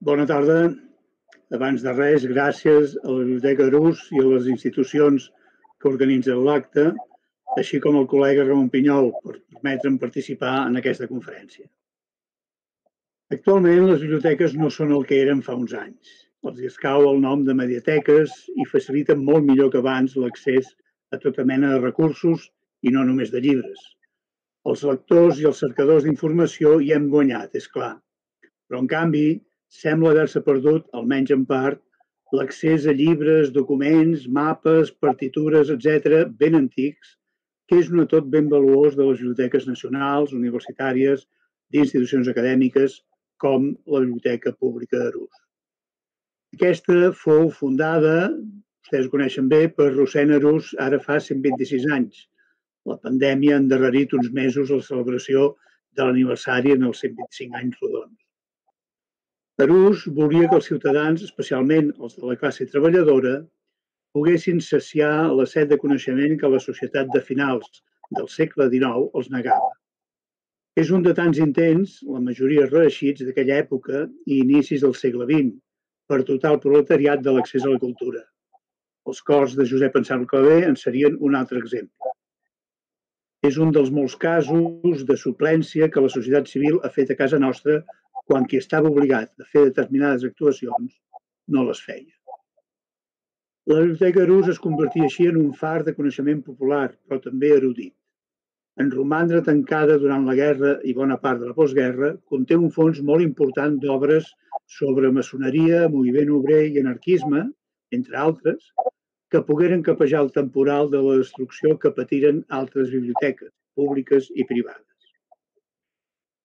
Bona tarda. Abans de res, gràcies a la Biblioteca Arús i a les institucions que organitzen l'acte, així com al col·lega Ramon Pinyol per permetre'm participar en aquesta conferència. Actualment, les biblioteques no són el que eren fa uns anys. Els escau el nom de mediateques i faciliten molt millor que abans l'accés a tota mena de recursos i no només de llibres. Els lectors i els cercadors d'informació hi hem guanyat, és clar. Però, en canvi, sembla haver-se perdut, almenys en part, l'accés a llibres, documents, mapes, partitures, etc., ben antics, que és un atot ben valuós de les biblioteques nacionals, universitàries, d'institucions acadèmiques, com la Biblioteca Pública d'Arús. Aquesta fou fundada, vostès ho coneixen bé, per Rossend Arús ara fa 126 anys. La pandèmia ha endarrerit uns mesos la celebració de l'aniversari en els 125 anys rodons. Arús volia que els ciutadans, especialment els de la classe treballadora, poguessin saciar la set de coneixement que la societat de finals del segle XIX els negava. És un de tants intents, la majoria reeixits d'aquella època i inicis del segle XX, per dotar el proletariat de l'accés a la cultura. Els cors de Josep Anselm Clavé en serien un altre exemple. És un dels molts casos de suplència que la societat civil ha fet a casa nostra quan qui estava obligat a fer determinades actuacions no les feia. La Biblioteca Arús es convertia així en un far de coneixement popular, però també erudit. En romandre tancada durant la guerra i bona part de la postguerra, conté un fons molt important d'obres sobre maçoneria, moviment obrer i anarquisme, entre altres, que pogueren capejar el temporal de la destrucció que patiren altres biblioteques, públiques i privades.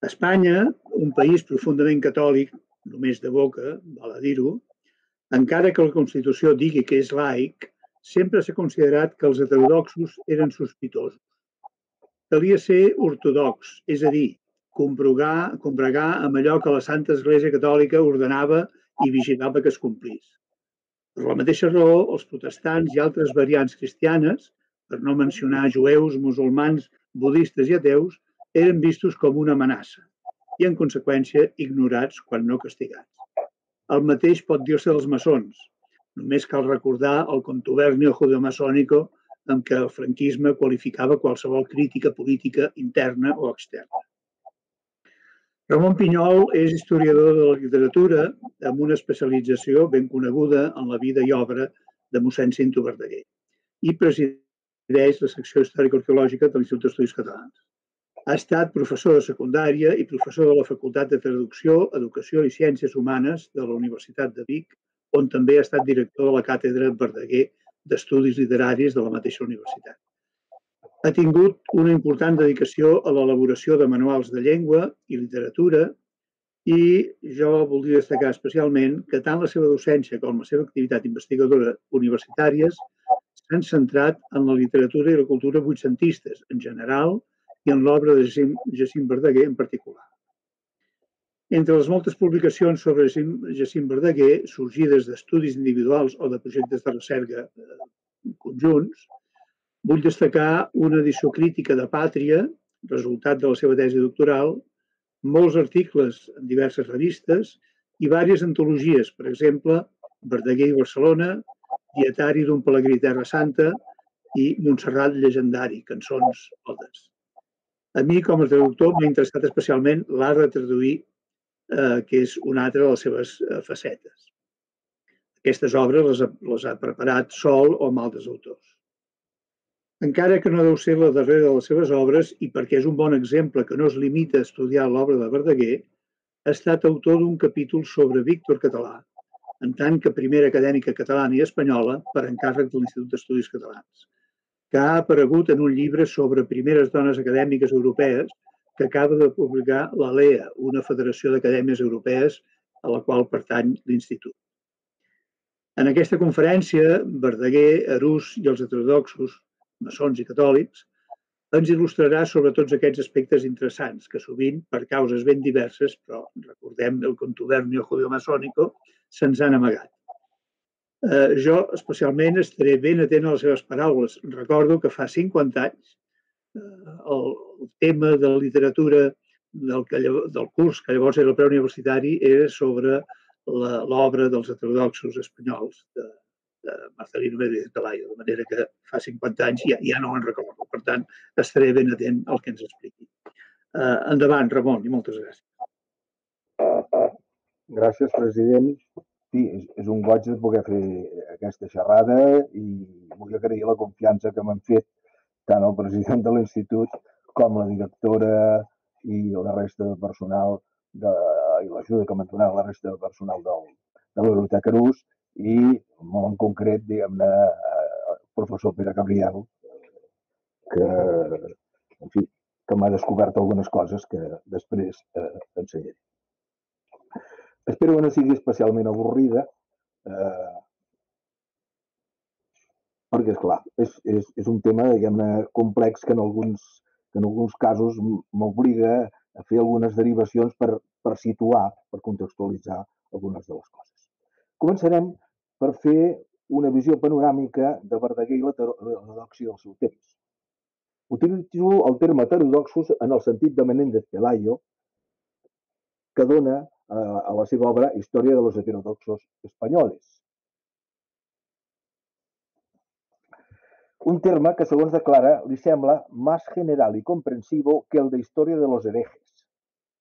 Espanya, un país profundament catòlic, només de boca, val a dir-ho, encara que la Constitució digui que és laic, sempre s'ha considerat que els heterodoxos eren sospitosos. Calia ser ortodox, és a dir, combregar amb allò que la Santa Església Catòlica ordenava i vigilava que es complís. Per la mateixa raó, els protestants i altres variants cristianes, per no mencionar jueus, musulmans, budistes i ateus, eren vistos com una amenaça i, en conseqüència, ignorats quan no castigats. El mateix pot dir-se dels maçons. Només cal recordar el contubernio judeomasónico amb què el franquisme qualificava qualsevol crítica política interna o externa. Ramon Pinyol és historiador de la literatura amb una especialització ben coneguda en la vida i obra de mossèn Jacint Verdaguer i presideix la secció històrico-arqueològica de l'Institut d'Estudis Catalans. Ha estat professor de secundària i professor de la Facultat de Traducció, Educació i Ciències Humanes de la Universitat de Vic, on també ha estat director de la Càtedra Verdaguer d'Estudis Literaris de la mateixa universitat. Ha tingut una important dedicació a l'elaboració de manuals de llengua i literatura i jo voldria destacar especialment que tant la seva docència com la seva activitat investigadora universitàries s'han centrat en la literatura i la cultura vuitcentistes en general i en l'obra de Jacint Verdaguer en particular. Entre les moltes publicacions sobre Jacint Verdaguer, sorgides d'estudis individuals o de projectes de recerca conjunts, vull destacar una edició crítica de Pàtria, resultat de la seva tesi doctoral, molts articles en diverses revistes i diverses antologies, per exemple, Verdaguer i Barcelona, Dietari d'un pelegrí a Terra Santa i Montserrat llegendari, cançons odes. A mi, com a traductor, m'ha interessat especialment l'art de traduir, que és una altra de les seves facetes. Aquestes obres les ha preparat sol o amb altres autors. Encara que no deu ser la darrera de les seves obres i perquè és un bon exemple que no es limita a estudiar l'obra de Verdaguer, ha estat autor d'un capítol sobre Víctor Català, en tant que primera acadèmica catalana i espanyola per encàrrec de l'Institut d'Estudis Catalans, que ha aparegut en un llibre sobre primeres dones acadèmiques europees que acaba de publicar l'ALEA, una federació d'acadèmies europees a la qual pertany l'Institut. En aquesta conferència, Verdaguer, Arús i els heterodoxos, maçons i catòlics, ens il·lustrarà sobre tots aquests aspectes interessants que sovint, per causes ben diverses, però recordem el contubernio judeomasónico, se'ns han amagat. Jo, especialment, estaré ben atent a les seves paraules. Recordo que fa 50 anys el tema de la literatura del curs, que llavors era el preuniversitari, era sobre l'obra dels heterodoxos espanyols de Marcelino Menéndez y Pelayo, de manera que fa 50 anys ja no en recordo. Per tant, estaré ben atent al que ens expliqui. Endavant, Ramon, i moltes gràcies. Gràcies, president. Sí, és un goig de poder fer aquesta xerrada i vull agrair la confiança que m'han fet tant el president de l'Institut com la directora i la resta de personal i l'ajuda que m'han donat la resta de personal de la Biblioteca Arús i molt en concret, diguem-ne, el professor Pere Cabrero, que m'ha descobert algunes coses que després t'ensenyaré. Espero que no sigui especialment avorrida, perquè, esclar, és un tema, diguem-ne, complex que en alguns casos m'obliga a fer algunes derivacions per situar, per contextualitzar algunes de les coses. Començarem per fer una visió panoràmica de Verdaguer i l'heterodoxia del seu temps. Utilitzo el terme heterodoxos en el sentit de Menéndez Pelayo, que dona a la seva obra Història de los heterodoxos espanyoles. Un terme que, segons declara, li sembla més general i comprensivo que el de Història de los herejes,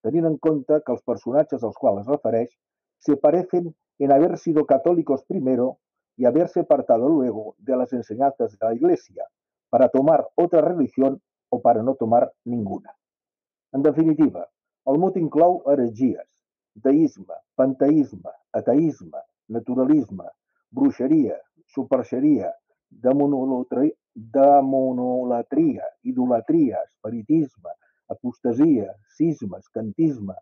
tenint en compte que els personatges als quals es refereix se parecen en haber sido católicos primero y haberse apartado luego de las enseñanzas de la Iglesia para tomar otra religión o para no tomar ninguna. En definitiva, el mot inclou heretgies, deisme, panteisme, ateisme, naturalisme, bruixeria, superxeria, demonolatria, idolatria, espiritisme, apostasia, cisme, escantisme,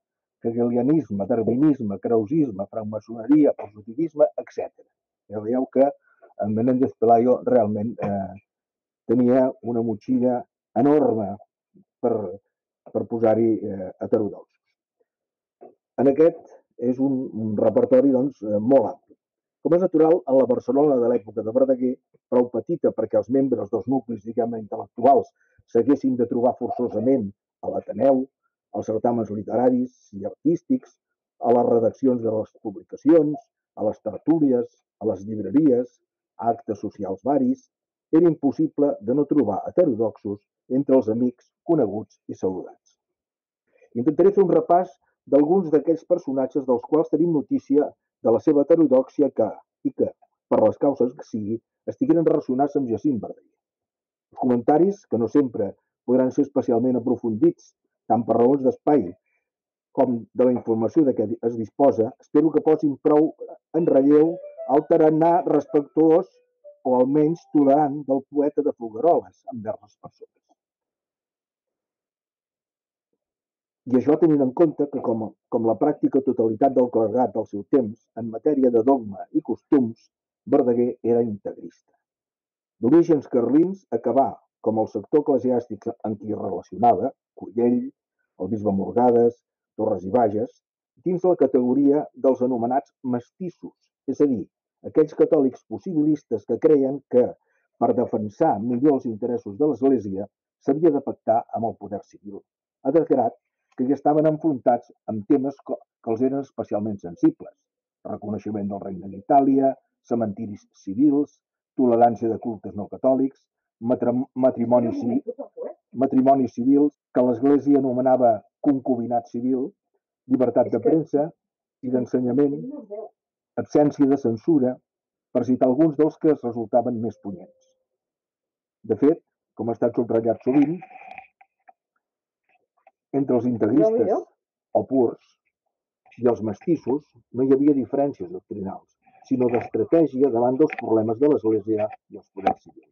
hegelianisme, darwinisme, krausisme, francmaçoneria, positivisme, etc. Ja veieu que en Menéndez Pelayo realment tenia una motxilla enorme per posar-hi heterodoxos. En aquest és un repertori molt ampli. Com és natural, en la Barcelona de l'època de Verdaguer, prou petita perquè els membres dels nuclis, diguem-ne, intel·lectuals s'haguessin de trobar forçosament a l'Ateneu, als certàmens literaris i artístics, a les redaccions de les publicacions, a les tertúlies, a les llibreries, a actes socials varis, era impossible de no trobar heterodoxos entre els amics coneguts i saludats. Intentaré fer un repàs d'alguns d'aquells personatges dels quals tenim notícia de la seva heterodòxia que, per les causes que sigui, estiguin relacionats amb Jacint Verdaguer. Els comentaris, que no sempre podran ser especialment aprofundits, tant per raons d'espai com de la informació de què es disposa, espero que posin prou en relleu el tarannà respectuós o almenys tolerant del poeta de Folgueroles envers les persones. I això tenint en compte que, com la pràctica totalitat del clergat del seu temps, en matèria de dogma i costums, Verdaguer era integrista. D'orígens carlins, acabà, com el sector eclesiàstic en qui es relacionava, Cullell, el bisbe Morgades, Torres i Bages, dins la categoria dels anomenats mestissos, és a dir, aquells catòlics possibilistes que creien que, per defensar millor els interessos de l'Església, s'havia de pactar amb el poder civil, a desgrat que ja estaven enfrontats amb temes que els eren especialment sensibles. Reconeixement del Regne d'Itàlia, cementiris civils, tolerància de cultes no catòlics, matrimonis civils, que l'Església anomenava concubinat civil, llibertat de premsa i d'ensenyament, absència de censura, per citar alguns dels que es resultaven més punyents. De fet, com ha estat subratllat sovint, entre els integristes o purs i els mestissos no hi havia diferències doctrinals, sinó d'estratègia davant dels problemes de l'Església i els poders civils.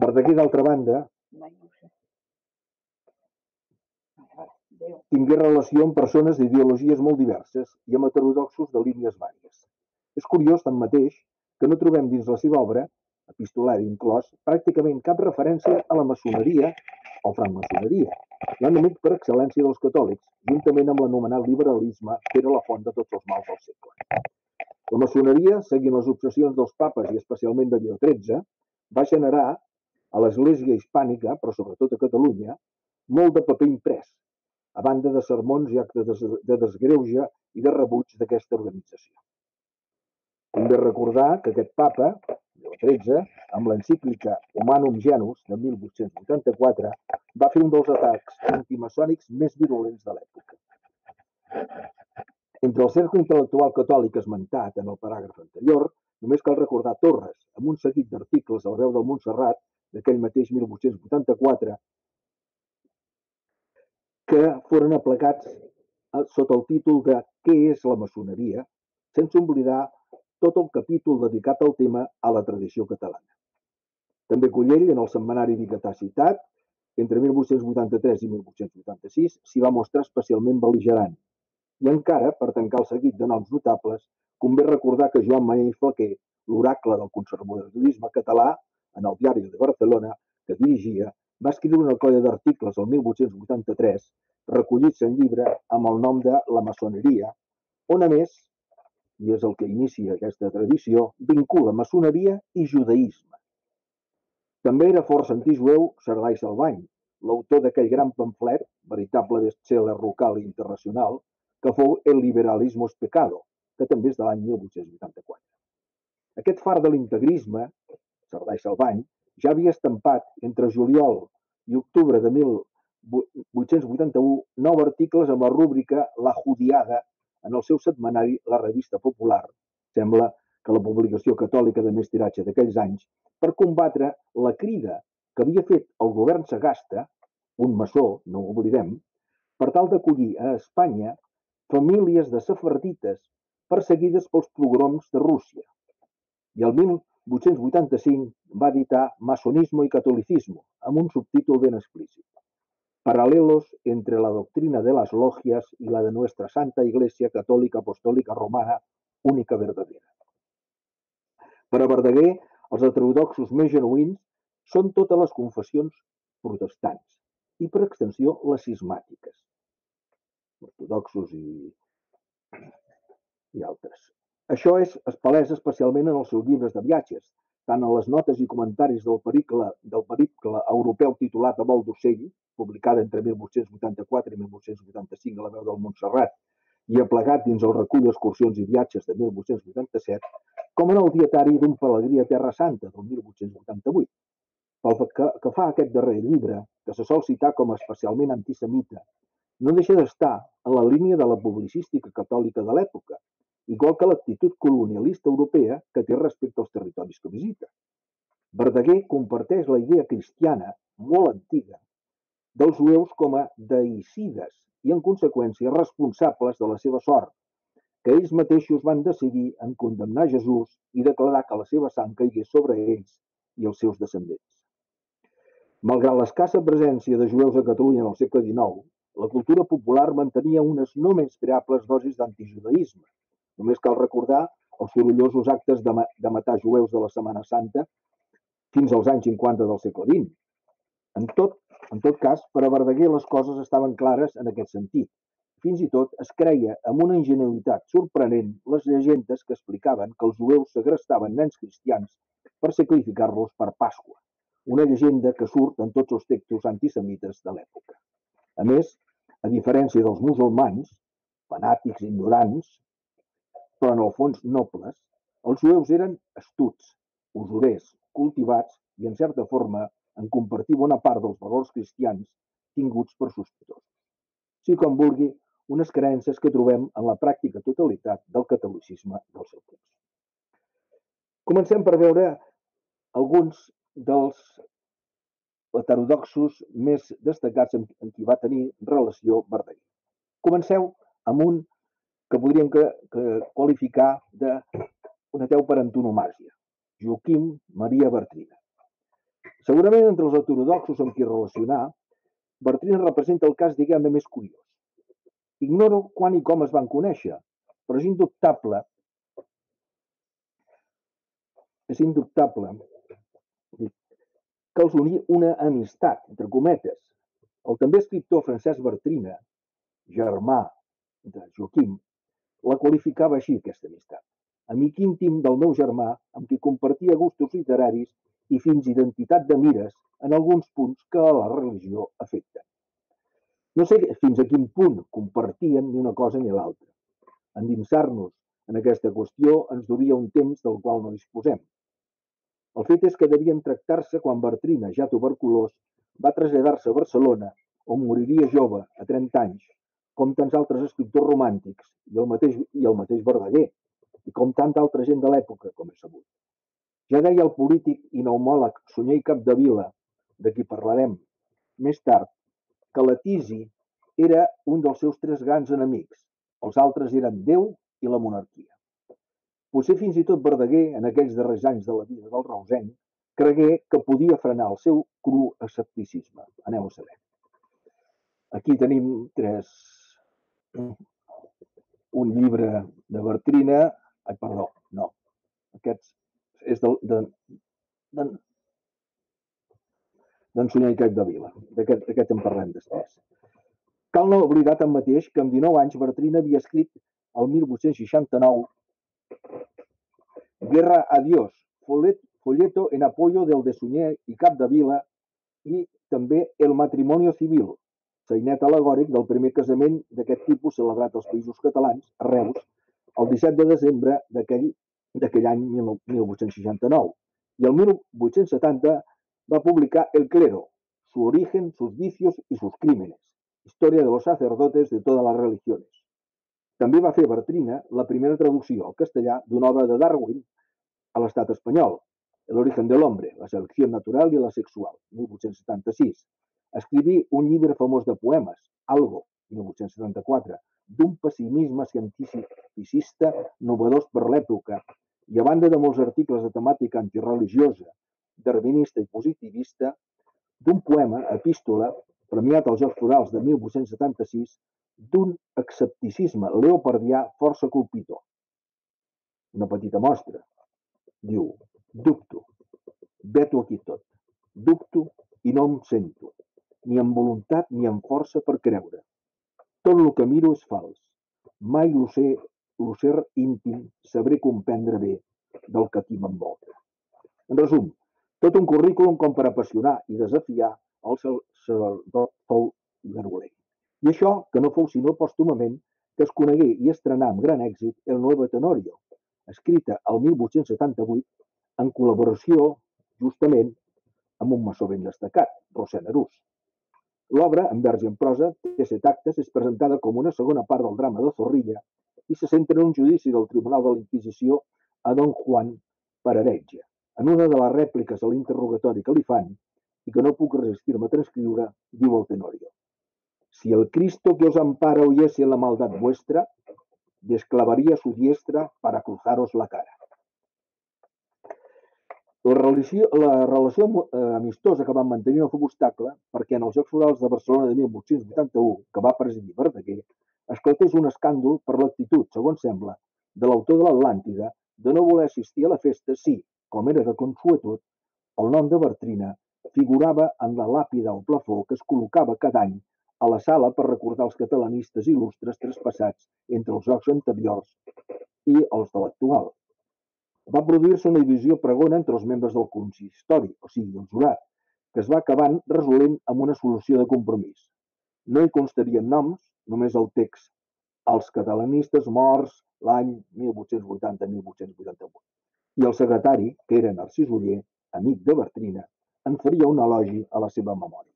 Verdaguer, d'altra banda, tingué relació amb persones d'ideologies molt diverses i amb heterodoxos de línies vàries. És curiós, tanmateix, que no trobem dins la seva obra, epistolari inclòs, pràcticament cap referència a la maçoneria o francmaçoneria, l'enemic per excel·lència dels catòlics, juntament amb l'anomenat liberalisme que era la font de tots els mals del segle. La maçoneria, seguint les obsessions dels papes i especialment de Lleó XIII, va generar a l'Església hispànica, però sobretot a Catalunya, molt de paper imprès, a banda de sermons i actes de desgreuge i de rebuig d'aquesta organització. Hem de recordar que aquest papa, Lleó XIII, amb l'encíclica Humanum Genus de 1884, va fer un dels atacs antimaçònics més virulents de l'època. Entre el cercle intel·lectual catòlic esmentat en el paràgraf anterior, només cal recordar Torres, amb un seguit d'articles a la Veu del Montserrat d'aquell mateix 1884, que foren aplegats sota el títol de Què és la maçoneria, sense oblidar tot el capítol dedicat al tema a la tradició catalana. També Cullell, en el setmanari biguetà citat, entre 1883 i 1886, s'hi va mostrar especialment bel·ligerant. I encara, per tancar el seguit de noms notables, convé recordar que Joan Mañé i Flaquer, l'oracle del conservadorisme català, en el Diari de Barcelona, que dirigia, va escriure una colla d'articles el 1883, recollits en llibre amb el nom de La maçoneria, on a més, i és el que inicia aquesta tradició, vincula maçoneria i judaïsme. També era força antijueu Cerdà i Salvany, l'autor d'aquell gran pamflet, veritable best-seller local i internacional, que fou El liberalismo es pecado, que també és de l'any 1884. Aquest far de l'integrisme, Cerdà i Salvany, ja havia estampat entre juliol i octubre de 1881 nou articles amb la rúbrica La Judiada en el seu setmanari La Revista Popular. Sembla que la publicació catòlica de més tiratge d'aquells anys per combatre la crida que havia fet el govern Sagasta, un maçó, no ho oblidem, per tal d'acollir a Espanya famílies de sefardites perseguides pels pogroms de Rússia. I el 1885 va editar Masonismo i Catolicismo, amb un subtítol ben explícit. Paralelos entre la doctrina de las logias y la de nuestra Santa Iglesia Católica Apostólica Romana, única verdadera. Per a Verdaguer, els heterodoxos més genuïns són totes les confessions protestants i, per extensió, les cismàtiques. Ortodoxos i altres. Això es palesa especialment en els seus llibres de viatges, tant en les notes i comentaris del pericle europeu titulat A vol d'ocell, publicat entre 1884 i 1885 a la Veu del Montserrat i aplegat dins el recull d'excursions i viatges de 1887, com en el dietari d'un pelegrí a Terra Santa del 1888. Pel que fa a aquest darrer llibre, que se sol citar com a especialment antisemita, no deixa d'estar en la línia de la publicística catòlica de l'època, igual que l'actitud colonialista europea que té respecte als territoris que visita. Verdaguer comparteix la idea cristiana, molt antiga, dels jueus com a deïcides i, en conseqüència, responsables de la seva sort, que ells mateixos van decidir en condemnar Jesús i declarar que la seva sang caigués sobre ells i els seus descendents. Malgrat l'escassa presència de jueus a Catalunya en el segle XIX, la cultura popular mantenia unes no menyspreables dosis d'antijudaïsme. Només cal recordar els sorollosos actes de matar jueus de la Setmana Santa fins als anys 50 del segle XX. En tot cas, per a Verdaguer les coses estaven clares en aquest sentit. Fins i tot es creia amb una ingenuïtat sorprenent les llegendes que explicaven que els jueus segrestaven nens cristians per sacrificar-los per Pasqua, una llegenda que surt en tots els textos antisemites de l'època. A més, a diferència dels musulmans, fanàtics i ignorants, però en el fons nobles, els jueus eren astuts, usurers, cultivats i, en certa forma, en compartir bona part dels valors cristians tinguts per sospitosos. Sí, com vulgui, unes creences que trobem en la pràctica totalitat del catolicisme del seu temps. Comencem per veure alguns dels heterodoxos més destacats en qui va tenir relació Verdaguer. Comenceu amb un que podríem qualificar d'un ateu per antonomàsia, Joaquim Maria Bartrina. Segurament entre els heterodoxos amb qui relacionar, Bartrina representa el cas, diguem-ne, més curiós. Ignoro quan i com es van conèixer, però és indubtable que els unia una amistat, entre cometes. El també escriptor Francesc Bartrina, germà de Joaquim, la qualificava així, aquesta amistat. Amic íntim del meu germà, amb qui compartia gustos literaris i fins identitat de mires en alguns punts que a la religió afecten. No sé fins a quin punt compartíem ni una cosa ni l'altra. Endinsar-nos en aquesta qüestió ens duria un temps del qual no disposem. El fet és que devien tractar-se quan Bartrina, ja tuberculós, va traslladar-se a Barcelona, on moriria jove, a 30 anys, com tants altres escriptors romàntics i el mateix Verdaguer, i com tanta altra gent de l'època, com he sabut. Ja deia el polític i pneumòleg Sunyé i Capdevila, de qui parlarem més tard, que la tisi era un dels seus tres grans enemics. Els altres eren Déu i la monarquia. Potser fins i tot Verdaguer, en aquells darrers anys de la vida del reusenc, cregué que podia frenar el seu cru escepticisme. Aneu a saber. Aquí tenim un llibre de Bartrina. Ai, perdó, no. Aquest és d'en Sunyé i Capdevila. D'aquest en parlem després. Cal no oblidar tanmateix que amb 19 anys Bartrina havia escrit el 1869 Guerra a Dios, folleto en apoyo del de Sunyé i Capdevila i també El matrimonio civil, sainet al·legòric del primer casament d'aquest tipus celebrat als Països Catalans, a Reus, el 17 de desembre d'aquell any 1869. I el 1870 va publicar El clero, su origen, sus vicios y sus crímenes, història de los sacerdotes de todas las religiones. També va fer Bartrina la primera traducció al castellà d'una obra de Darwin a l'estat espanyol, El origen del hombre, la selecció natural i la sexual, 1876. Escriví un llibre famós de poemes, Algo, 1874, d'un pessimisme cientificista novedós per l'època i, a banda de molts articles de temàtica antireligiosa, darwinista i positivista, d'un poema, Epístola, premiat als Jocs Florals de 1876, d'un escepticisme leopardià força colpidor. Una petita mostra. Diu, dubto, veto aquí tot, dubto i no em sento, ni amb voluntat ni amb força per creure. Tot el que miro és fals. Mai l'ocer íntim sabré comprendre bé del que aquí m'envolta. En resum, tot un currículum com per apassionar i desafiar el sacerdot Verdaguer. I això que no fou sinó pòstumament que es conegué i estrenà amb gran èxit El Nuevo Tenorio, escrita el 1878 en col·laboració justament amb un maçó ben destacat, Rossend Arús. L'obra, en vers i en prosa, té 7 actes, és presentada com una segona part del drama de Zorrilla i se centra en un judici del Tribunal de la Inquisició a Don Juan per heretge. En una de les rèpliques a l'interrogatori que li fan i que no puc resistir-me a transcriure, diu el Tenorio: «Si el Cristo que os ampara oyese la maldad vuestra, desclavaría su diestra para cruzaros la cara». La relació amistosa que van mantenir no fou obstacle perquè en els Jocs Florals de Barcelona de 1881, que va presidir Verdaguer, esclatés un escàndol per l'actitud, segons sembla, de l'autor de l'Atlàntida de no voler assistir a la festa si, com era de consuetud, el nom de Bartrina figurava en la làpida o plafó que es col·locava cada any a la sala per recordar els catalanistes il·lustres traspassats entre els jocs anteriors i els de l'actual. Va produir-se una divisió pregona entre els membres del consistori, o sigui, del jurat, que es va acabant resolent amb una solució de compromís. No hi constarien noms, només el text: els catalanistes morts l'any 1880-1888. I el secretari, que era Narcís Oller, amic de Bartrina, en faria un elogi a la seva memòria.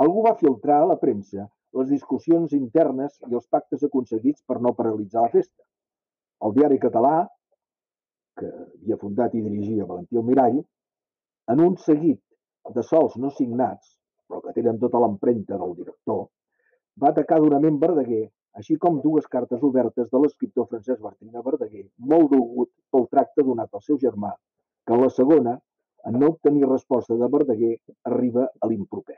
Algú va filtrar a la premsa les discussions internes i els pactes aconseguits per no paralitzar la festa. El diari català, que havia fundat i dirigia Valentí Almirall, en un seguit de sols no signats, però que tenen tota l'empremta del director, va atacar durament Verdaguer, així com 2 cartes obertes de l'escriptor Francesc Martina Verdaguer, molt dolgut pel tracte donat al seu germà, que en la segona, en no obtenir resposta de Verdaguer, arriba a l'improper.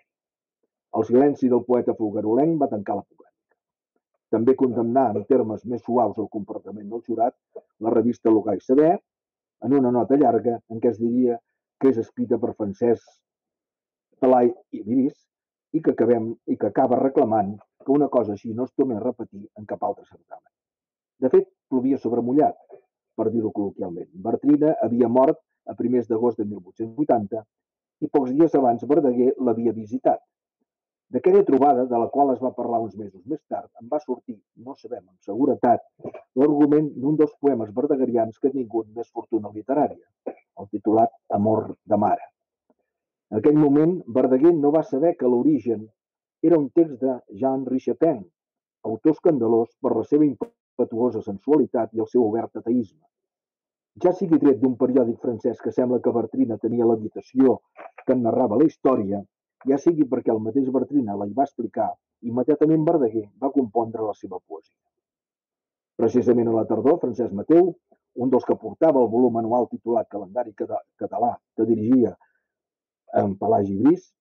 El silenci del poeta folguerolenc va tancar la polèmica. També condemnar en termes més suaus el comportament del jurat la revista Logar i Saber, en una nota llarga en què es diria que és escrita per Francesc Pelai i Viris i que acaba reclamant que una cosa així no es torni a repetir en cap altre certamen. De fet, plovia sobre mullat, per dir-ho col·loquialment. Bartrina havia mort a primers d'agost de 1880 i pocs dies abans Verdaguer l'havia visitat. D'aquella trobada, de la qual es va parlar uns mesos més tard, en va sortir, no sabem amb seguretat, l'argument d'un dels poemes verdagerians que ha tingut més fortuna literària, el titulat Amor de mare. En aquell moment, Verdaguer no va saber que l'origen era un text de Jean Richepin, autor escandalós per la seva impetuosa sensualitat i el seu obert ateisme. Ja sigui tret d'un periòdic francès que sembla que Bartrina tenia l'habitació que en narrava la història, ja sigui perquè el mateix Bartrina la hi va explicar, immediatament Verdaguer va compondre la seva poesia. Precisament a la tardor, Francesc Mateu, un dels que portava el volum anual titulat Calendari Català, que dirigia en Pelagi Gris,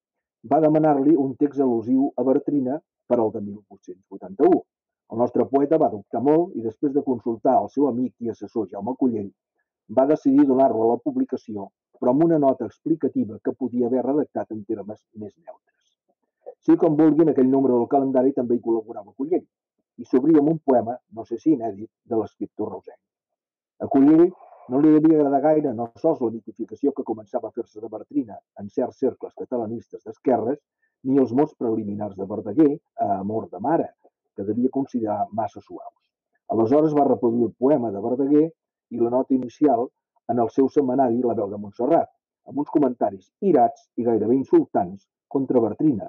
va demanar-li un text al·lusiu a Bartrina per al de 1881. El nostre poeta va dubtar molt i, després de consultar el seu amic i assessor Jaume Collell, va decidir donar-lo a la publicació, però amb una nota explicativa que podia haver redactat en termes més neutres. Sí, com vulgui, en aquell número del calendari també hi col·laborava Cullell i s'obria amb un poema, no sé si inèdit, de l'escriptor reusenc. A Cullell no li devia agradar gaire no sols la mitificació que començava a fer-se de Bartrina en certs cercles catalanistes d'esquerres, ni els mots preliminars de Verdaguer a Amor de mare, que devia considerar massa suaus. Aleshores va reproduir el poema de Verdaguer i la nota inicial en el seu setmanari La Veu de Montserrat, amb uns comentaris irats i gairebé insultants contra Bartrina,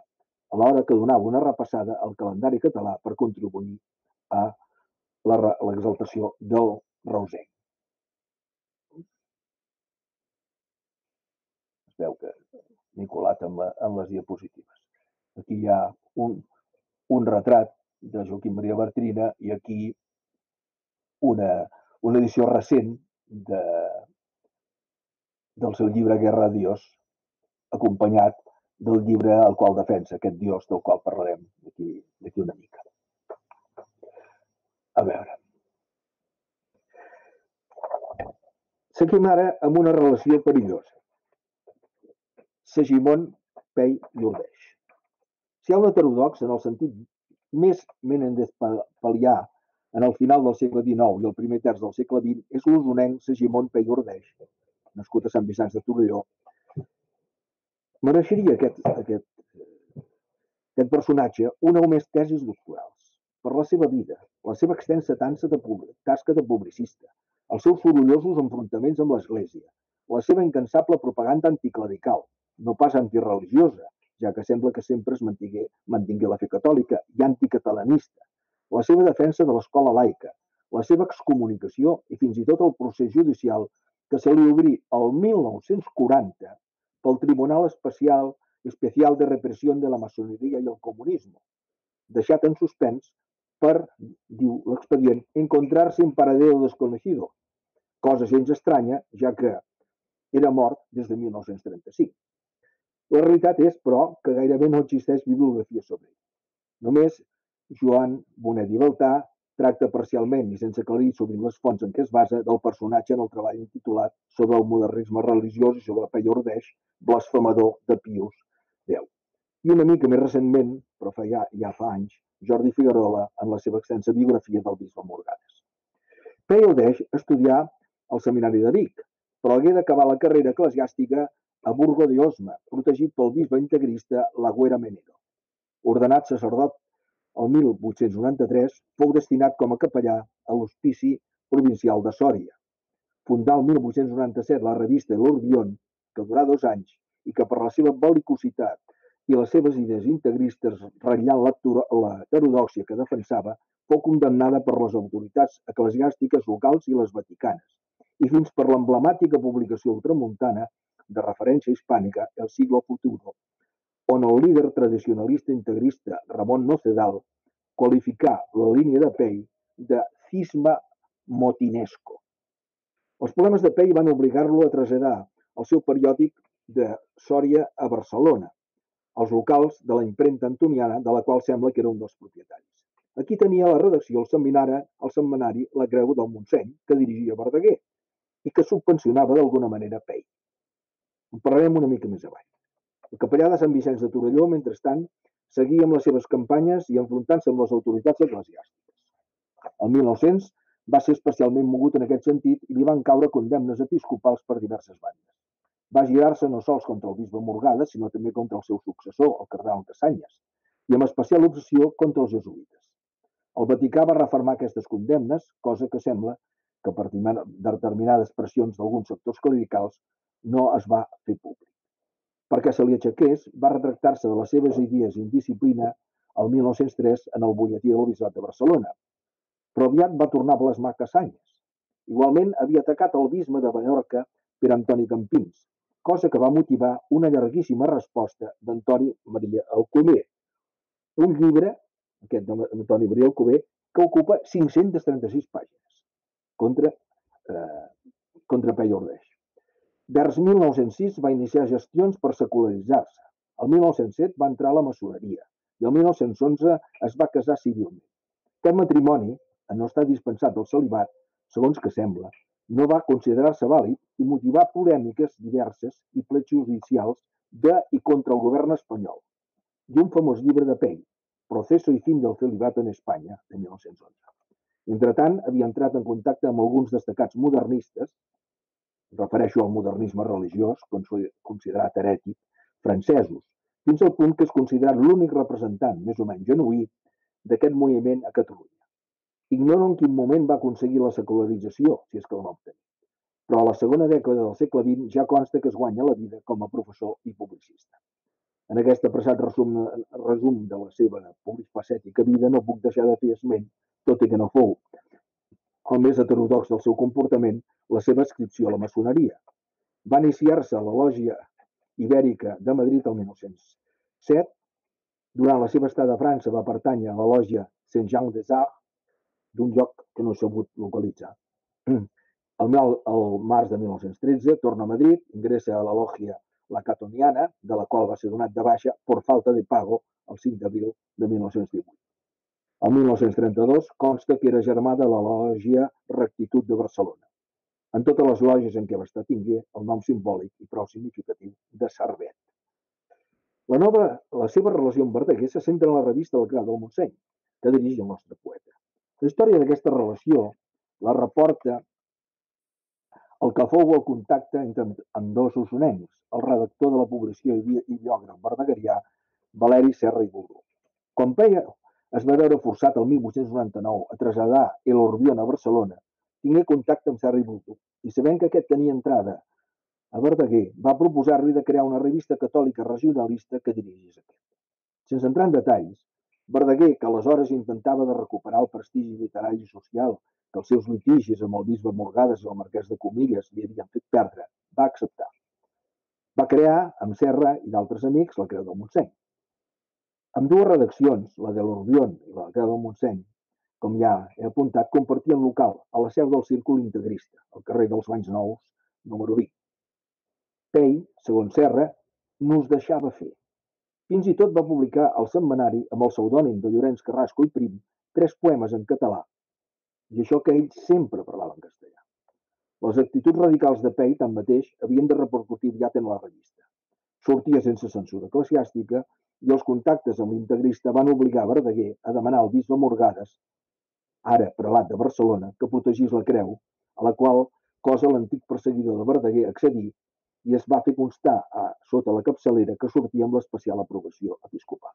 a l'hora que donava una repassada al calendari català per contribuir a l'exaltació del reusenc. Es veu que m'he colat amb les diapositives. Aquí hi ha un retrat de Joaquim Maria Bartrina i aquí una edició recent del seu llibre Guerra a Dios, acompanyat del llibre al qual defensa aquest Dios del qual parlarem d'aquí una mica. A veure. Seguim ara amb una relació perillosa. Segimon Pey i Ordeix. Si hi ha un heterodox en el sentit més Menéndez Pelayo en el final del segle XIX i el primer terç del segle XX, és l'osonenc Segimon Pey i Ordeix, nascut a Sant Vicenç de Torelló. Mereixeria aquest personatge una o més tesis doctorals per la seva vida, la seva extensa tasca de publicista, els seus sorollosos enfrontaments amb l'Església, la seva incansable propaganda anticlerical, no pas antireligiosa, ja que sembla que sempre es mantingué la fe catòlica, i anticatalanista, la seva defensa de l'escola laica, la seva excomunicació i fins i tot el procés judicial que se li obrí el 1940 pel Tribunal Especial de Repressió de la Maçoneria i el Comunisme, deixat en suspens per, diu l'expedient, encontrar-se en paradero desconocido, cosa gens estranya, ja que era mort des de 1935. La realitat és, però, que gairebé no existeix bibliografia sobre ell. Només Joan Bonet i Baltà tracta parcialment i sense aclarir sobre les fonts en què es basa del personatge en el treball intitulat sobre el modernisme religiós i sobre Pey i Ordeix, blasfemador de Pius X. I una mica més recentment, però ja fa anys, Jordi Figuerola en la seva extensa biografia del bisbe Morgades. Pey i Ordeix estudià al Seminari de Vic, però hagué d'acabar la carrera eclesiàstica a Burgo de Osma, protegit pel bisbe integrista Laguera Menero. Ordenat sacerdot el 1893, fou destinat com a capellà a l'Hospici Provincial de Sòria. Fundà el 1897 la revista L'Orbion, que durà 2 anys, i que per la seva bel·licositat i les seves idees integristes ratllant l'heterodòxia que defensava, fou condemnada per les autoritats eclesiàstiques locals i les vaticanes, i fins per l'emblemàtica publicació ultramuntana de referència hispànica El siglo futuro, on el líder tradicionalista integrista Ramon Nocedal qualificà la línia de Pey de cisma motinesco. Els problemes de Pey van obligar-lo a traslladar el seu periòdic de Sòria a Barcelona, als locals de la impremta antoniana, de la qual sembla que era un dels propietaris. Aquí tenia la redacció el setmanari La Creu del Montseny, que dirigia Verdaguer i que subvencionava d'alguna manera Pey. En parlarem una mica més avall. El capellà de Sant Vicenç de Torelló, mentrestant, seguia amb les seves campanyes i enfrontant-se amb les autoritats eclesiàstiques. El 1900 va ser especialment mogut en aquest sentit i li van caure condemnes episcopals per diverses bandes. Va girar-se no sols contra el bisbe Morgades, sinó també contra el seu successor, el cardenal Cassanyes, i amb especial obsessió contra els jesuïtes. El Vaticà va refermar aquestes condemnes, cosa que sembla que per determinades pressions d'alguns sectors clericals no es va fer públic. Perquè se li aixequés, va retractar-se de les seves idees i indisciplina el 1903 en el butlletí del bisbat de Barcelona, però aviat va tornar a plasmar cassanyes. Igualment havia atacat el bisbe de Mallorca, Pere Antoni Campins, cosa que va motivar una llarguíssima resposta d'Antoni Maria Alcover, un llibre, aquest d'Antoni Maria Alcover, que ocupa 536 pàgines contra Pey i Ordeix. Vers 1906 va iniciar gestions per secularitzar-se. El 1907 va entrar a la maçoneria i el 1911 es va casar civilment. Aquest matrimoni, en no estar dispensat del celibat, segons que sembla, no va considerar-se vàlid i motivar polèmiques diverses i plets judicials de i contra el govern espanyol. I un famós llibre de Pey, Proceso y fin del celibato en Espanya, de 1911. Entretant, havia entrat en contacte amb alguns destacats modernistes, refereixo al modernisme religiós, considerat herètic, francesos, fins al punt que és considerat l'únic representant, més o menys genuí, d'aquest moviment a Catalunya. Ignoro en quin moment va aconseguir la secularització, si és que la va obtenir. Però a la segona dècada del segle XX ja consta que es guanya la vida com a professor i publicista. En aquest apressat resum de la seva polifacètica vida no puc deixar de fer esment, tot i que no fou el més heterodox del seu comportament, la seva adscripció a la maçoneria. Va iniciar-se a la lògia ibèrica de Madrid el 1907. Durant la seva estada a França va pertànyer a la lògia Saint-Jean-des-Arts, d'un lloc que no s'ha sabut localitzar. El març de 1913 torna a Madrid, ingressa a la lògia lacatoniana, de la qual va ser donat de baixa per falta de pago el 5 d'abril de 1918. El 1932 consta que era germà de la lògia Rectitud de Barcelona. En totes les lògies en què va estar tingué el nom simbòlic i prou significatiu de Servet. La seva relació amb Verdaguer se centra en la revista El Gra del Montseny, que dirige el nostre poeta. La història d'aquesta relació la reporta el que fou el contacte entre ambdós osonencs, el redactor de la publicació i biògraf verdaguerià Valeri Serra i Boldú. Quan Pey es va veure forçat el 1899 a traslladar el Orbion a Barcelona, tingué contacte amb Serra i Boldú i sabent que aquest tenia entrada a Verdaguer, va proposar-li de crear una revista catòlica regionalista que dirigís aquest. Sense entrar en detalls, Verdaguer, que aleshores intentava de recuperar el prestigi literari i social que els seus litigis amb el bisbe Morgades i el marquès de Comillas li havien fet perdre, va acceptar. Va crear, amb Serra i d'altres amics, la Creu del Montseny. Amb dues redaccions, la de l'Orbion i la Creu del Montseny, com ja he apuntat, compartien local a la seu del Círcul Integrista, al carrer dels Banys Nous, número 20. Pey, segons Serra, no es deixava fer. Fins i tot va publicar al setmanari, amb el pseudònim de Llorenç Carrasco i Prim, 3 poemes en català, i això que ell sempre parlava en castellà. Les actituds radicals de Pey, tanmateix, havien de repercutir aviat en la revista. Sortia sense censura eclesiàstica i els contactes amb l'integrista van obligar Verdaguer a demanar al bisbe Morgades, ara prelat de Barcelona, que protegís la creu, a la qual cosa l'antic perseguidor de Verdaguer accedí, i es va fer constar sota la capçalera que sortia amb l'especial aprovació episcopal.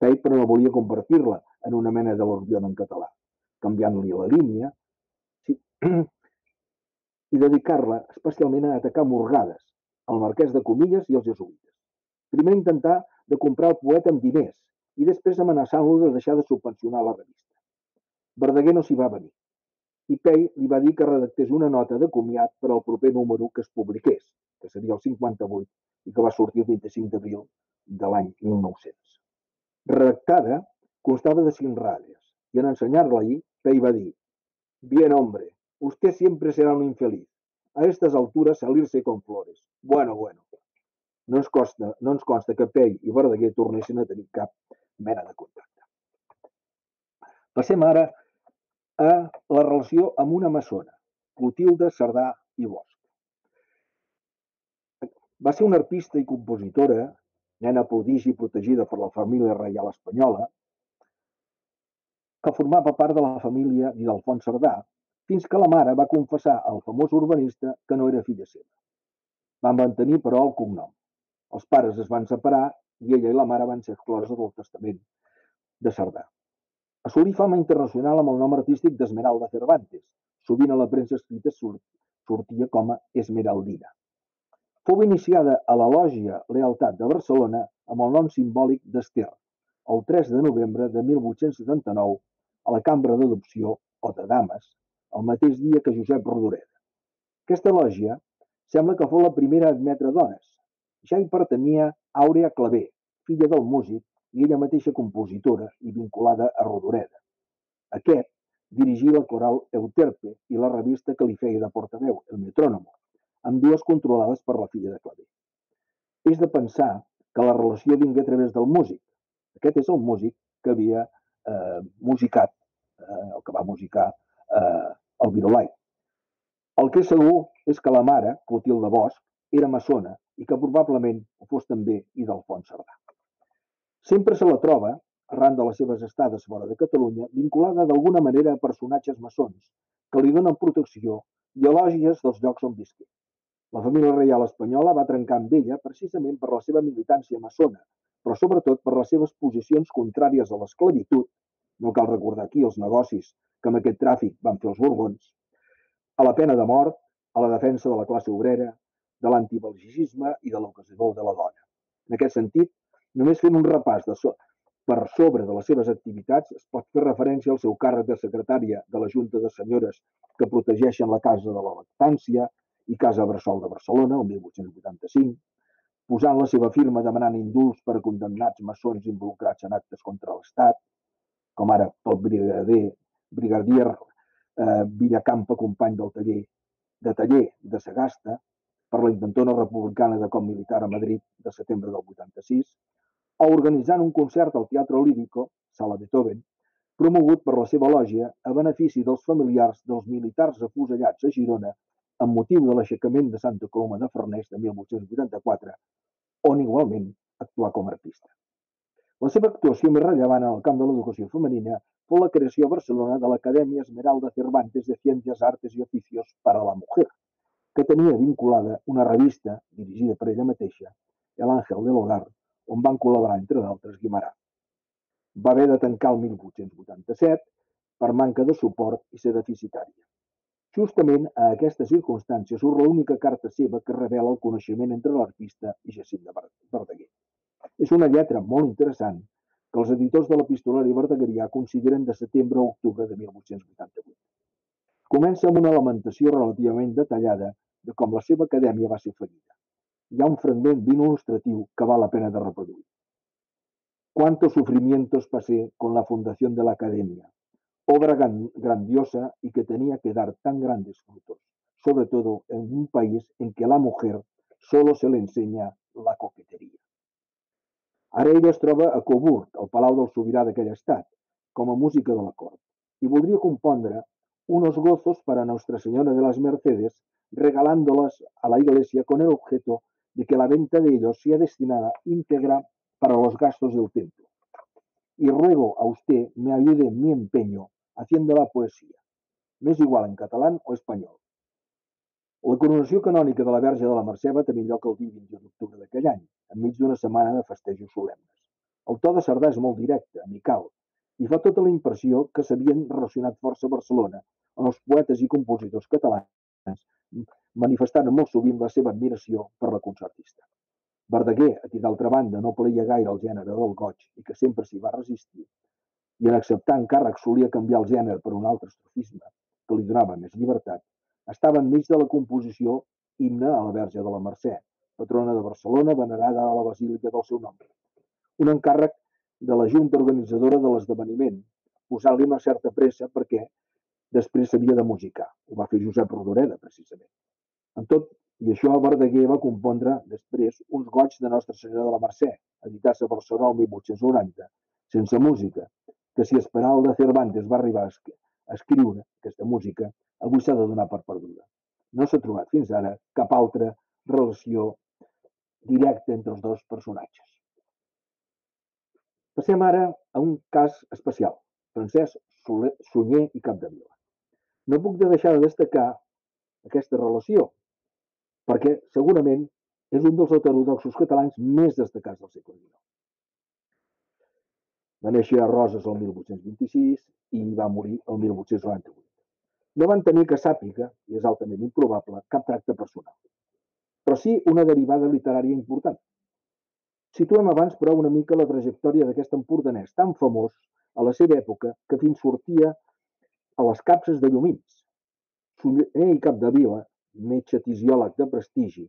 Pey, però, no volia convertir-la en una mena de l'Orbion en català, canviant-li la línia i dedicar-la especialment a atacar Morgades, el marquès de Comillas i els jesuïtes. Primer intentà de comprar el poeta amb diners i després amenaçant-lo de deixar de subvencionar la revista. Verdaguer no s'hi va venir i Pey li va dir que redactés una nota de comiat per al proper número que es publiqués, que seria el 58, i que va sortir el 25 d'abril de l'any 1900. Redactada, constava de 5 ratlles, i en ensenyar-la-hi, Pey va dir: «Bien, hombre, usted siempre será un infeliz. A estas alturas salirse con flores. Bueno, bueno». No ens consta que Pey i Verdaguer tornessin a tenir cap mena de contacte. Passem ara a la relació amb una maçona, Clotilde Sardà i Bosch. Va ser una arpista i compositora, nena prodigi protegida per la família reial espanyola, que formava part de la família d'Ildefons Cerdà, fins que la mare va confessar al famós urbanista que no era filla seva. Van mantenir, però, el cognom. Els pares es van separar i ella i la mare van ser excloses del testament de Cerdà. Assolí fama internacional amb el nom artístic d'Esmeralda Cervantes. Sovint a la premsa escrita sortia com a Esmeraldina. Fou iniciada a la lògia Lealtat de Barcelona amb el nom simbòlic d'Ester, el 3 de novembre de 1879, a la cambra d'adopció o de dames, el mateix dia que Josep Rodoreda. Aquesta lògia sembla que fou la primera a admetre dones. Ja hi pertanyia Àurea Clavé, filla del músic i ella mateixa compositora i vinculada a Rodoreda. Aquest dirigia la coral Euterpe i la revista que li feia de portaveu, el Metrònomo, amb dues controlades per la filla de Clavé. És de pensar que la relació vingué a través del músic. Aquest és el músic que havia musicat, el que va musicar el Virolai. El que és segur és que la mare, Clotilde Bosch, era maçona i que probablement ho fos també i del Fons Cerdà. Sempre se la troba, arran de les seves estades fora de Catalunya, vinculada d'alguna manera a personatges maçons que li donen protecció i elògies dels llocs on visqué. La família reial espanyola va trencar amb ella precisament per la seva militància maçona, però sobretot per les seves posicions contràries a l'esclavitud, no cal recordar aquí els negocis que amb aquest tràfic van fer els borbons, a la pena de mort, a la defensa de la classe obrera, de l'antivalgicisme i de l'ocasió de la dona. En aquest sentit, només fent un repàs per sobre de les seves activitats es pot fer referència al seu càrrec de secretària de la Junta de Senyores que protegeixen la Casa de la Lactància i Casa Bressol de Barcelona, el 1885, posant la seva firma demanant indults per a condemnats maçons involucrats en actes contra l'Estat, com ara pel brigadier Villacampa, company del taller de Sagasta, per la intentona republicana de cop militar a Madrid de setembre del 86, o organitzant un concert al Teatre Lírico, Sala Beethoven, promogut per la seva lògia a benefici dels familiars dels militars afusellats a Girona amb motiu de l'aixecament de Santa Coloma de Farners de 1884, on igualment actuà com a artista. La seva actuació més rellevant en el camp de l'educació femenina fou la creació a Barcelona de l'Acadèmia Esmeralda Cervantes de Ciències, Artes i Oficios per a la Mujer, que tenia vinculada una revista dirigida per ella mateixa, El Ángel del Hogar, on van col·laborar, entre d'altres, Guimerà. Va haver de tancar el 1887 per manca de suport i ser deficitària. Justament a aquestes circumstàncies surt l'única carta seva que revela el coneixement entre l'artista i Jacint Verdaguer. És una lletra molt interessant que els editors de l'epistolari verdagerià consideren de setembre a octubre de 1888. Comença amb una lamentació relativament detallada de com la seva acadèmia va ser fallida. Hi ha un fragment ben il·lustratiu que val la pena de reproduir. «Cuántos sufrimientos pasé con la fundación de la academia, obra grandiosa y que tenía que dar tan grandes frutos, sobre todo en un país en que a la mujer solo se le enseña la coquetería». Ara ella es troba a Coburg, al Palau del Sobirà d'aquell estat, com a música de la cort, i voldria compondre unos gozos para Nuestra Señora de las Mercedes, regalándolas a la Iglesia con el objeto de que la venta de ellos sea destinada íntegra para los gastos del templo. Y ruego a usted me ayude en mi empeño haciendo la poesía. No es igual en catalán o español. La coronació canònica de la Verge de la Mercè va tenir lloc el dia 21 d'octubre d'aquell any, enmig d'una setmana de festejos solemnes. El to de Cerdà és molt directe, amical, i fa tota la impressió que s'havien relacionat força a Barcelona on els poetes i compositors catalans manifestaren molt sovint la seva admiració per la concertista. Verdaguer, a qui d'altra banda no plaïa gaire el gènere del goig i que sempre s'hi va resistir, i en acceptar encàrrec solia canviar el gènere per un altre estrofisme que li donava més llibertat, estava enmig de la composició Himne a la Verge de la Mercè, patrona de Barcelona venerada a la basílica del seu nom. Un encàrrec de la junta organitzadora de l'esdeveniment, posant-li una certa pressa perquè després s'havia de musicar. Ho va fer Josep Rodoreda, precisament. En tot, i això, Verdaguer va compondre després uns goigs de Nostra Senyora de la Mercè, editats a Barcelona el 1890, sense música, que si Esmeralda Cervantes va arribar a escriure aquesta música, avui s'ha de donar per perduda. No s'ha trobat fins ara cap altra relació directa entre els dos personatges. Passem ara a un cas especial, Francesc Sunyé i Capdevila. No puc deixar de destacar aquesta relació, perquè segurament és un dels heterodoxos catalans més destacats del segle XIX. Va néixer a Roses el 1826 i va morir el 1898. No van tenir que sàpiga, i és altament improbable, cap tracte personal, però sí una derivada literària important. Situem abans, però, una mica la trajectòria d'aquest empordanès tan famós a la seva època que fins sortia a les capses de llumins. Sunyé i Capdevila, metge tisiòleg de prestigi,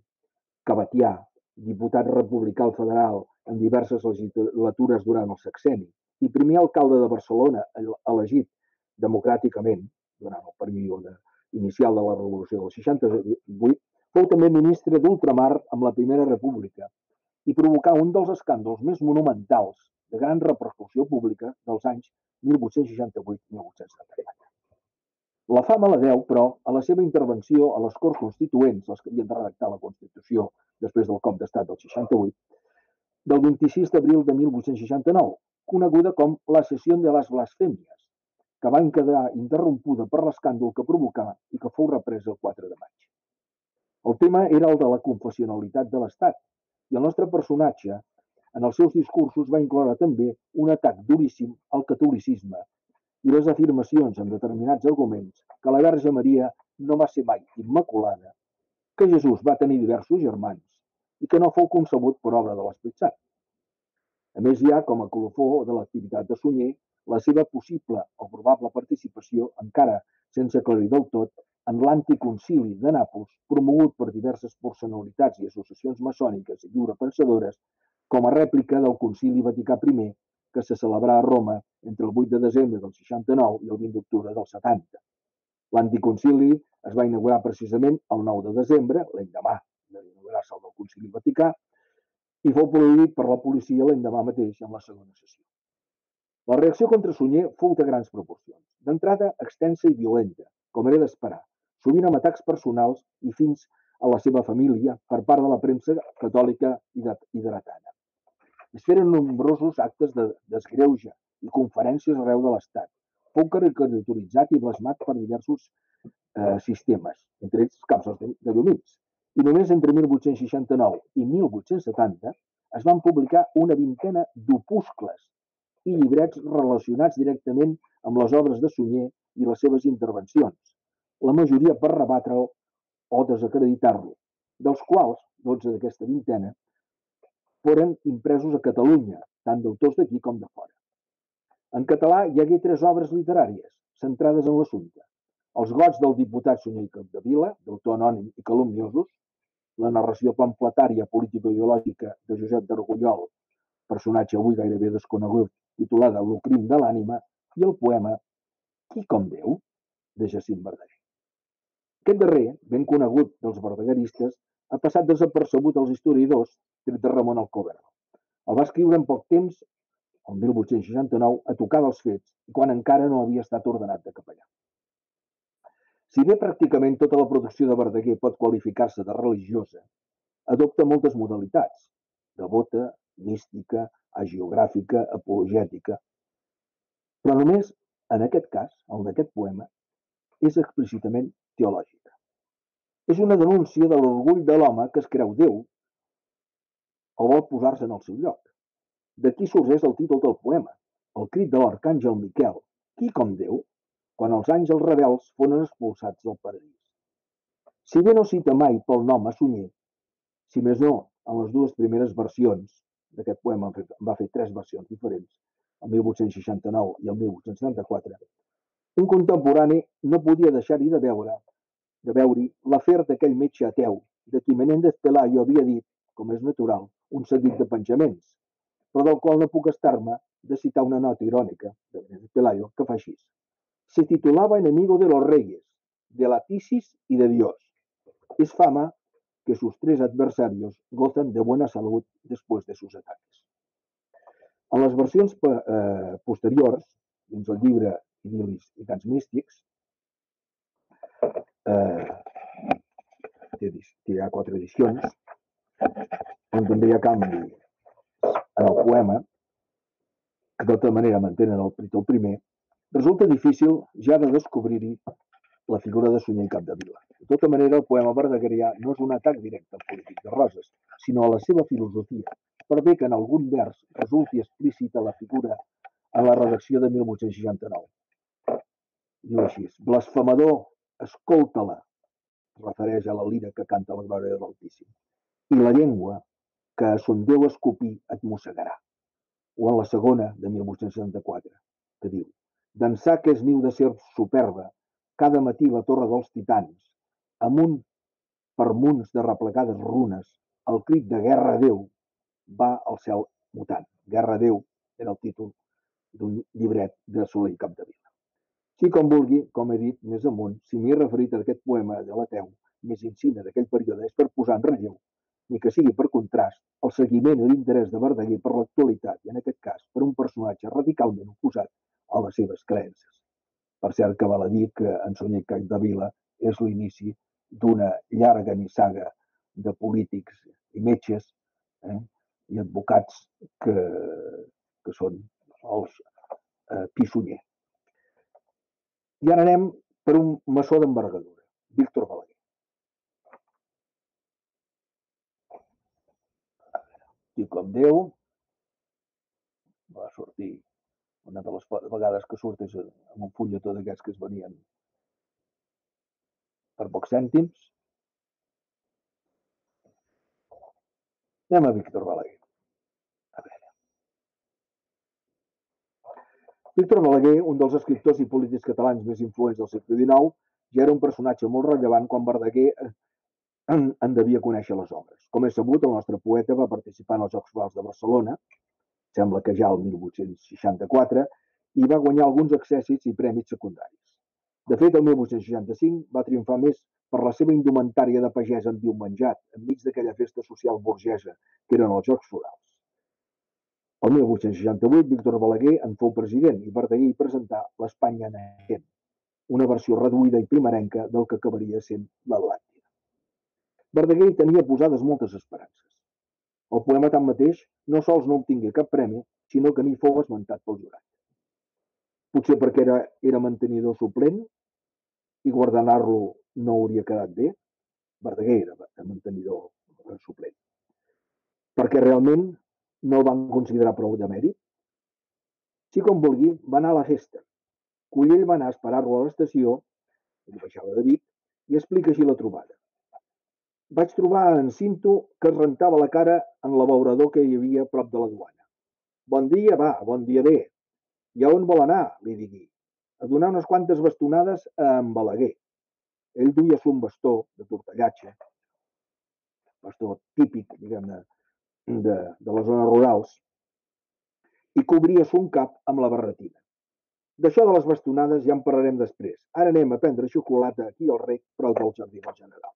cabatià, diputat republicà federal en diverses legislatures durant el sexenni i primer alcalde de Barcelona elegit democràticament durant el període inicial de la Revolució del 68, fou també ministre d'Ultramar amb la Primera República i provocà un dels escàndols més monumentals de gran repercussió pública dels anys 1868-1874. La fama la deu, però, a la seva intervenció a les Corts Constituents, les que havien de redactar la Constitució després del cop d'estat del 68, del 26 d'abril de 1869, coneguda com la Sessió de les Blasfèmies, que van quedar interrompuda per l'escàndol que provocà i que fou represa el 4 de maig. El tema era el de la confessionalitat de l'Estat i el nostre personatge, en els seus discursos, va incloure també un atac duríssim al catolicisme i les afirmacions en determinats arguments que la Verge Maria no va ser mai immaculada, que Jesús va tenir diversos germans i que no fou concebut per obra de l'Esperit Sant. A més, hi ha, com a colofó de l'activitat de Sunyé, la seva possible o probable participació, encara sense aclarir del tot, en l'anticoncili de Nàpols, promogut per diverses personalitats i associacions maçòniques i lliurepensadores, com a rèplica del Concili Vaticà I, que se celebrà a Roma entre el 8 de desembre del 69 i el 20 d'octubre del 70. L'anticoncili es va inaugurar precisament el 9 de desembre, l'endemà de l'inaugurar-se del Concili Vaticà, i fou prohibit per la policia l'endemà mateix en la segona sessió. La reacció contra Sunyé fou de grans proporcions, d'entrada extensa i violenta, com era d'esperar, sovint amb atacs personals i fins a la seva família per part de la premsa catòlica i dretana. Es feren nombrosos actes de desgreuge i conferències arreu de l'Estat. Fou caricaturitzat i blasmat per diversos sistemes, entre ells capses de llumins. I només entre 1869 i 1870 es van publicar una vintena d'opuscles i llibrets relacionats directament amb les obres de Sunyé i les seves intervencions, la majoria per rebatre'l o desacreditar-lo, dels quals, 12 d'aquesta vintena, foren impresos a Catalunya, tant d'autors d'aquí com de fora. En català hi hagué tres obres literàries centrades en l'assumpte: Els gots del diputat Sunyé i Capdevila, d'autor anònim i calumniosos, la narració pamfletària político-ideològica de Josep d'Argullol, personatge avui gairebé desconegut, titulada El crim de l'ànima, i el poema Qui com Déu, de Jacint Verdaguer. Aquest darrer, ben conegut dels verdagueristes, ha passat desapercebut als historiadors, tret de Ramon Alcoberro. El va escriure en poc temps, el 1869, a tocar dels fets, quan encara no havia estat ordenat de capellà. Si bé pràcticament tota la producció de Verdaguer pot qualificar-se de religiosa, adopta moltes modalitats: devota, mística, hagiogràfica, apologètica. Però només en aquest cas, el d'aquest poema, és explícitament teològica. És una denúncia de l'orgull de l'home que es creu Déu o vol posar-se en el seu lloc. D'aquí sorgeix el títol del poema, el crit de l'arcàngel Miquel, qui com Déu, quan els àngels rebels foren expulsats del paradís. Si bé no cita mai pel nom a Sunyé, si més no, en les dues primeres versions d'aquest poema, en va fer tres versions diferents, el 1869 i el 1874, un contemporani no podia deixar-hi de veure-hi l'afer d'aquell metge ateu, de qui Menéndez Pelayo havia dit, com és natural, un seguit de penjaments, però del qual no puc estar-me de citar una nota irònica de Menéndez Pelayo que fa així: se titulava enemigo de los reyes, de la tisis y de Dios. Es fama que sus tres adversarios gozan de buena salud después de sus ataques. En les versions posteriors, dins el llibre Idil·lis i Cants Místics, hi ha quatre edicions, on també hi ha canvi en el poema, que d'altra manera mantenen el títol primer, resulta difícil ja de descobrir-hi la figura de Sunyé i Capdevila. tota manera, el poema verdagerià no és un atac directe al polític de Roses, sinó a la seva filosofia, per bé que en algun vers resulti explícita la figura a la redacció de 1869. Diu així: blasfemador, escolta-la, refereix a la lira que canta la glòria de l'Altíssim, i la llengua que a son Déu escopir et mossegarà. O en la segona, de 1864, que diu: d'ençà que és niu de serp superba, cada matí la torre dels titans, amunt per munts de replegades runes, el crit de guerra a Déu va al cel mutant. Guerra a Déu era el títol d'un llibret de Soler i Capdevila. Si com vulgui, com he dit més amunt, si m'hi he referit a aquest poema de l'ateu més insigne d'aquell període és per posar en relleu, ni que sigui per contrast, el seguiment i l'interès de Verdaguer per l'actualitat i, en aquest cas, per un personatge radicalment oposat a les seves creences. Per cert, que val a dir que en Sunyé i Capdevila és l'inici d'una llarga nissaga de polítics i metges i advocats que són els Pi-Sunyer. I ara anem per un maçó d'envergadura, Víctor Balaguer. I com Déu, va sortir una de les vegades que surt és amb un fulletó d'aquests que es venien per pocs cèntims. Anem a Víctor Balaguer. A veure. Víctor Balaguer, un dels escriptors i polítics catalans més influents del segle XIX, ja era un personatge molt rellevant quan Verdaguer en devia conèixer les obres. Com és sabut, el nostre poeta va participar en els Jocs Flors de Barcelona, sembla que ja el 1864, i va guanyar alguns accèssits i premis secundaris. De fet, el 1865 va triomfar més per la seva indumentària de pagès endiumenjat, enmig d'aquella festa social burgesa que eren els Jocs Florals. El 1868, Víctor Balaguer en fou president i Verdaguer hi presentà l'Espanya naixent, una versió reduïda i primerenca del que acabaria sent l'Atlàntic. Verdaguer hi tenia posades moltes esperances. El poema, tanmateix, no sols no obtingué cap premi, sinó que ni fou esmentat pel jurat. Potser perquè era mantenidor suplent i guardanar-lo no hauria quedat bé. Verdaguer era mantenidor suplent. Perquè realment no el van considerar prou de mèrit. Si com vulgui, va anar a la gesta. Cullell va anar a esperar-lo a l'estació, li baixava de Vic, i explica així la trobada. Vaig trobar en Cinto que es rentava la cara en l'abeurador que hi havia prop de la duana. Bon dia va, bon dia bé. I a on vol anar, li digui. A donar unes quantes bastonades a en Balaguer. Ell duia son bastó de tortellatge, bastó típic, diguem-ne, de les zones rurals, i cobria son cap amb la barretina. D'això de les bastonades ja en parlarem després. Ara anem a prendre xocolata aquí al Rec, prop del Jardí del General.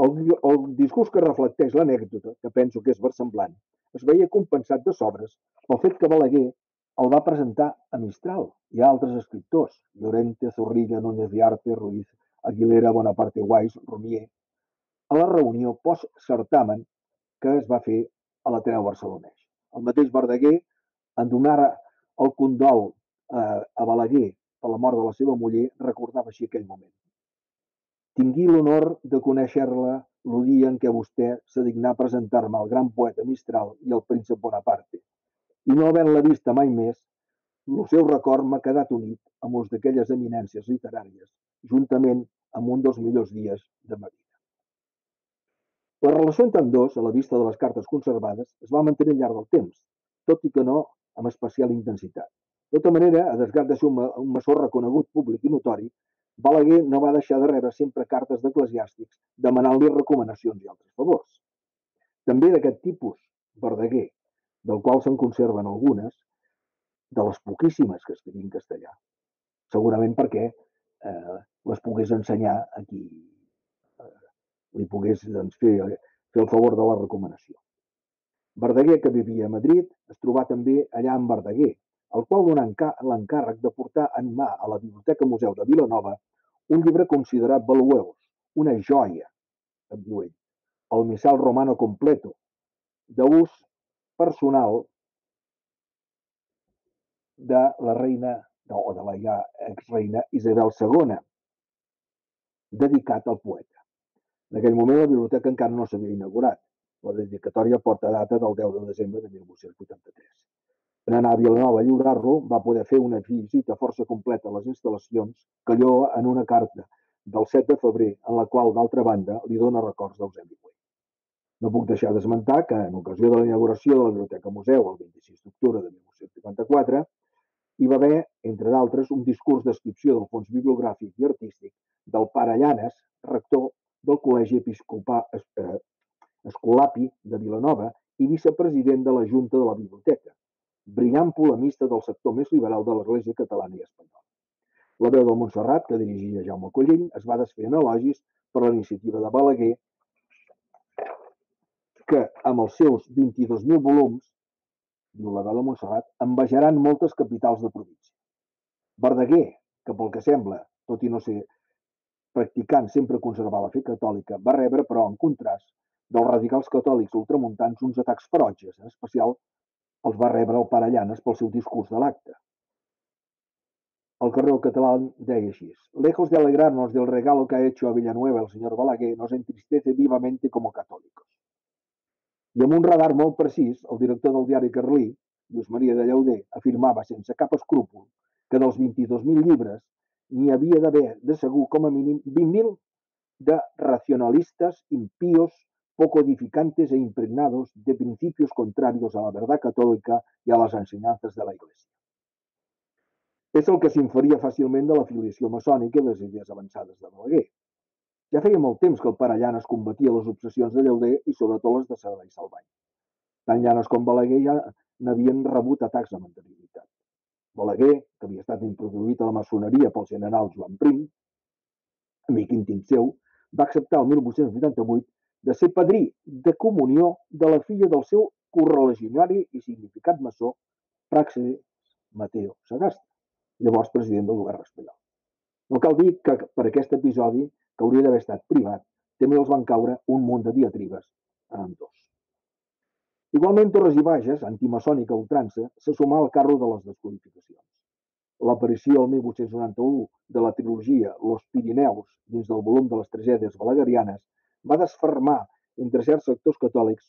El discurs que reflecteix l'anècdota, que penso que és versemblant, es veia compensat de sobres pel fet que Balaguer el va presentar a Mistral i a altres escriptors, Llorente, Zorrilla, Núñez de Arce, Ruiz, Aguilera, Bonaparte Guais, Rumier, a la reunió post-certamen que es va fer a l'Ateneu Barcelonès. El mateix Verdaguer, en donar el condol a Balaguer per la mort de la seva muller, recordava així aquell moment. Tingui l'honor de conèixer-la el dia en què vostè s'ha dignat presentar-me al gran poeta Mistral i al príncep Bonaparte. I no havent-la vista mai més, el seu record m'ha quedat unit amb uns d'aquelles eminències literàries, juntament amb un dels millors dies de ma vida. La relació entre ambdós, a la vista de les cartes conservades, es va mantenir al llarg del temps, tot i que no amb especial intensitat. De tota manera, a desgrat de ser un maçó reconegut, públic i notori, Balaguer no va deixar de rebre sempre cartes d'eclesiàstics demanant-li recomanacions i altres favors. També d'aquest tipus, Verdaguer, del qual se'n conserven algunes, de les poquíssimes que escrivia en castellà, segurament perquè les pogués ensenyar a qui li pogués fer el favor de la recomanació. Verdaguer, que vivia a Madrid, es trobà també allà amb Verdaguer, el qual donà l'encàrrec de portar en mà a la Biblioteca Museu de Vilanova un llibre considerat valuós, una joia, em diu ell, el Missal Romano Completo, d'ús personal de la reina, o de la ja exreina Isabel II, dedicat al poeta. En aquell moment la biblioteca encara no s'havia inaugurat. La dedicatòria porta data del 10 de desembre de 1883. Per anar a Vilanova a lliurar-lo, va poder fer una visita força completa a les instal·lacions que lloa en una carta del 7 de febrer, en la qual, d'altra banda, li dona records d'Eusebi Güell. No puc deixar d'esmentar que, en ocasió de la inauguració de la Biblioteca Museu el 26 d'octubre de 1854, hi va haver, entre d'altres, un discurs d'escripció del fons bibliogràfic i artístic del pare Llanes, rector del Col·legi Episcopal Escolapi de Vilanova i vicepresident de la Junta de la Biblioteca, brillant polemista del sector més liberal de l'Església catalana i espanyola. La veu del Montserrat, que dirigia Jaume Collell, es va desfer en elogis per la iniciativa de Balaguer, que amb els seus 22.000 volums, diu la veu del Montserrat, envejaran moltes capitals de província. Verdaguer, que pel que sembla, tot i no ser practicant, sempre conservar la fe catòlica, va rebre, però, en contrast, dels radicals catòlics ultramuntants uns atacs ferotges, en especial els va rebre el pare Llanes pel seu discurs de l'acte. El Correo Català deia així: «Lejos de alegrarnos del regalo que ha hecho a Villanueva el señor Balaguer, nos entristece vivamente como católicos». I amb un radar molt precís, el director del diari Carlí, Lluís Maria de Llauder, afirmava sense cap escrúpol que dels 22.000 llibres n'hi havia d'haver de segur com a mínim 20.000 de racionalistes, impíos, poco edificantes e impregnados de principios contrarios a la verdad católica y a las enseñanzas de la Iglesia. És el que s'inferia fàcilment de l'afiliació maçònica i les idees avançades de Balaguer. Ja feia molt temps que el pare Llanes combatia les obsessions de Llauder i sobretot les de Cerdà i Salvany. Tant Llanes com Balaguer ja n'havien rebut atacs amb anterioritat. Balaguer, que havia estat introduït a la maçoneria pel general Joan Prim, amic íntim seu, va acceptar el 1888 de ser padrí de comunió de la filla del seu correligionari i significat maçó, Francesc Mateu Sagasta, llavors president del govern espanyol. No cal dir que per aquest episodi, que hauria d'haver estat privat, també els van caure un munt de diatribes a ambdós. Igualment, Torres i Bages, antimaçònica ultrança, se sumà al carro de les desqualificacions. L'aparició el 1891 de la trilogia Los Pirineus dins del volum de les tragèdies balagarianes va desfermar entre certs sectors catòlics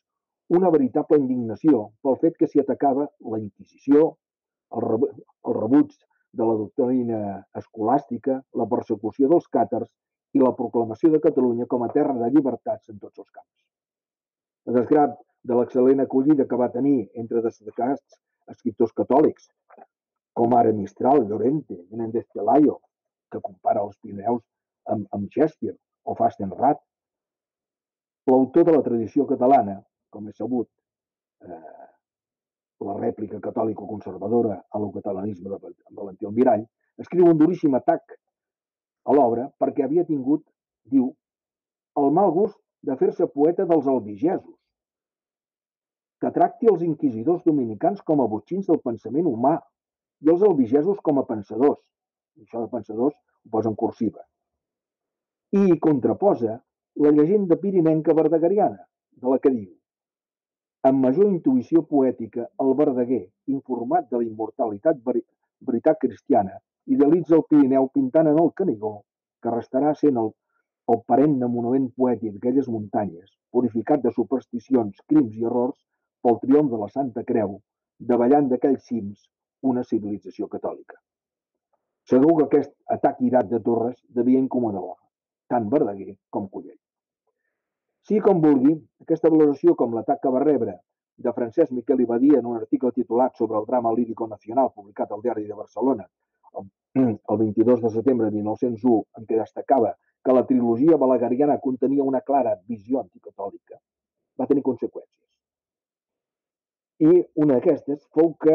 una veritable indignació pel fet que s'hi atacava la Inquisició, el rebuig de la doctrina escolàstica, la persecució dels càtars i la proclamació de Catalunya com a terra de llibertats en tots els camps. A desgrat de l'excel·lent acollida que va tenir entre destacats escriptors catòlics, com ara Mistral, Llorente, Menéndez y Pelayo, que compara els Pirineus amb Shakespeare o Fastenrath, l'autor de la tradició catalana, com és sabut, la rèplica catòlico-conservadora a l'ocatalanisme de Valentí Almirall, escriu un duríssim atac a l'obra perquè havia tingut, diu, el mal gust de fer-se poeta dels albigesos, que tracti els inquisidors dominicans com a botxins del pensament humà i els albigesos com a pensadors. Això de pensadors ho posa en cursiva. I contraposa la llegenda pirinenca verdagariana, de la que diu: amb major intuïció poètica, el Verdaguer, informat de la immortalitat veritat cristiana, idealitza el Pirineu pintant en el Canigó, que restarà sent el perenne monument poètic d'aquelles muntanyes, purificat de supersticions, crims i errors, pel triomf de la Santa Creu, davallant d'aquells cims una civilització catòlica. Segur que aquest atac irat de Torres devia incomodar tant Verdaguer com Cullell. Sigui com vulgui, aquesta valoració com l'atac que va rebre de Francesc Miquel i Badia en un article titulat sobre el drama lírico nacional publicat al Diari de Barcelona el 22 de setembre de 1901, en què destacava que la trilogia balagariana contenia una clara visió anticatòlica, va tenir conseqüències. I una d'aquestes fou que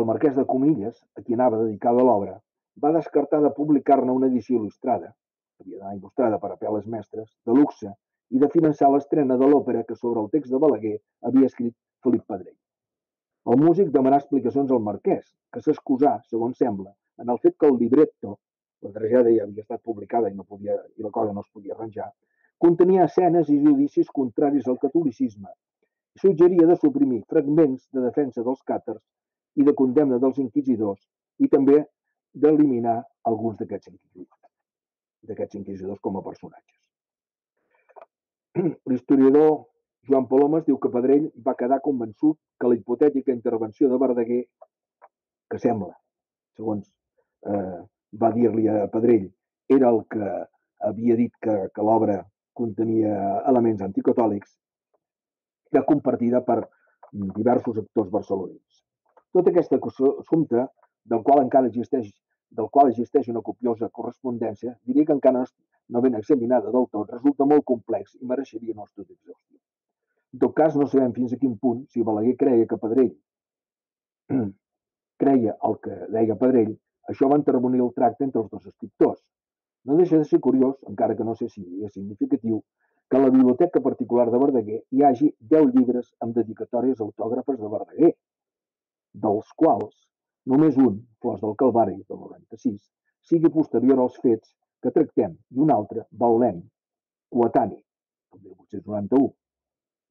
el marquès de Comillas, a qui anava dedicada l'obra, va descartar de publicar-ne una edició il·lustrada, havia d'anar il·lustrada per apel·les mestres, de luxe, i de finançar l'estrena de l'òpera que sobre el text de Balaguer havia escrit Felip Pedrell. El músic demanà explicacions al marquès, que s'excusà, segons sembla, en el fet que el libretto, la tragèdia ja havia estat publicada i la cosa no es podia arranjar, contenia escenes i judicis contraris al catolicisme i suggeria de suprimir fragments de defensa dels càtars i de condemna dels inquisidors i també d'eliminar alguns d'aquests inquisidors com a personatges. L'historiador Joan Palomes diu que Pedrell va quedar convençut que la hipotètica intervenció de Verdaguer, que sembla, segons va dir-li a Pedrell, era el que havia dit que l'obra contenia elements anticatòlics, ja compartida per diversos actors barcelonins. Tot aquest assumpte, del qual encara existeix una copiosa correspondència, diria que encara no ben examinada del tot, resulta molt complex i mereixeria un estudi exhaustiu. En tot cas, no sabem fins a quin punt si Balaguer creia que Pedrell creia el que deia Pedrell, això va intervenir el tracte entre els dos escriptors. No deixa de ser curiós, encara que no sé si és significatiu, que a la biblioteca particular de Verdaguer hi hagi 10 llibres amb dedicatòries autògrafes de Verdaguer, dels quals només un, Flors del Calvari, del 96, sigui posterior als fets que tractem, i un altre, Baulenc, coetani, del 1891.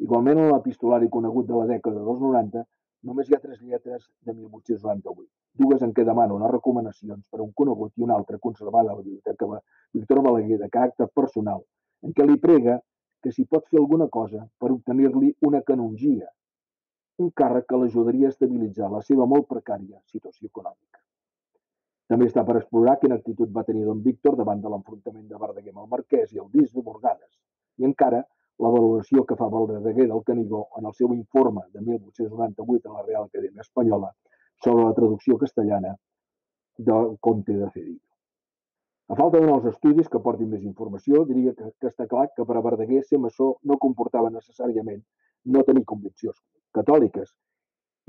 Igualment, en l'epistolari conegut de la dècada dels 90, només hi ha 3 lletres de 1898, dues en què demana unes recomanacions per a un conegut i una altra conservada a la biblioteca Víctor Balaguer de caràcter personal, en què li prega que s'hi pot fer alguna cosa per obtenir-li una canongia, un càrrec que l'ajudaria a estabilitzar la seva molt precària situació econòmica. També està per explorar quina actitud va tenir don Víctor davant de l'enfrontament de Verdaguer amb el Marquès i el bisbe Morgades, i encara la valoració que fa Verdaguer del Canigó en el seu informe de 1898 a la Real Acadèmia Espanyola sobre la traducció castellana del Comte de Cedillo. A falta de nous estudis que aportin més informació, diria que està clar que per a Verdaguer ser maçó no comportava necessàriament no tenir conviccions catòliques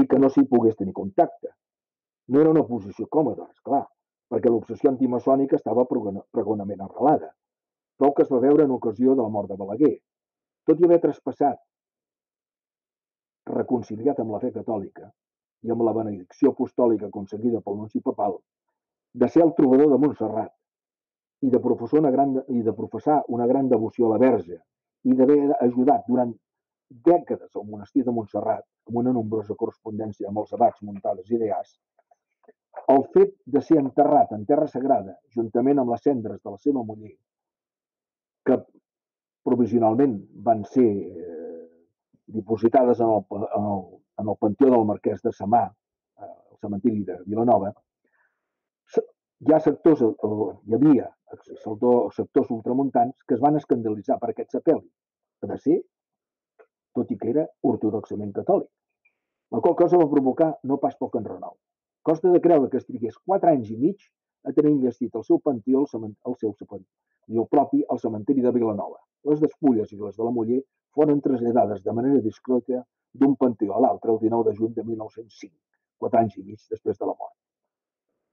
i que no s'hi pogués tenir contacte. No era una posició còmoda, esclar, perquè l'obsessió antimaçònica estava pregonament arrelada, prou que es va veure en ocasió de la mort de Balaguer. Tot i haver traspassat, reconciliat amb la fe catòlica i amb la benedicció apostòlica aconseguida pel nunci papal, de ser el trobador de Montserrat i de professar una gran devoció a la Verge i d'haver ajudat durant dècades al monestir de Montserrat amb una nombrosa correspondència amb els abats Montades i Deàs, el fet de ser enterrat en terra sagrada juntament amb les cendres de la seva muller, que provisionalment van ser dipositades en el panteó del Marquès de Samà, el cementiri de Vilanova, hi ha sectors, hi havia sectors ultramuntans que es van escandalitzar per aquest sepeli, ha de ser, tot i que era ortodoxament catòlic. La qual cosa va provocar no pas poc enrenou. Costa de creure que es trigués 4 anys i mig a tenir enllestit el seu panteó al cementiri de Vilanova. Les despulles i les de la muller foren traslladades de manera discreta d'un panteó a l'altre el 19 de juny de 1905, 4 anys i mig després de la mort.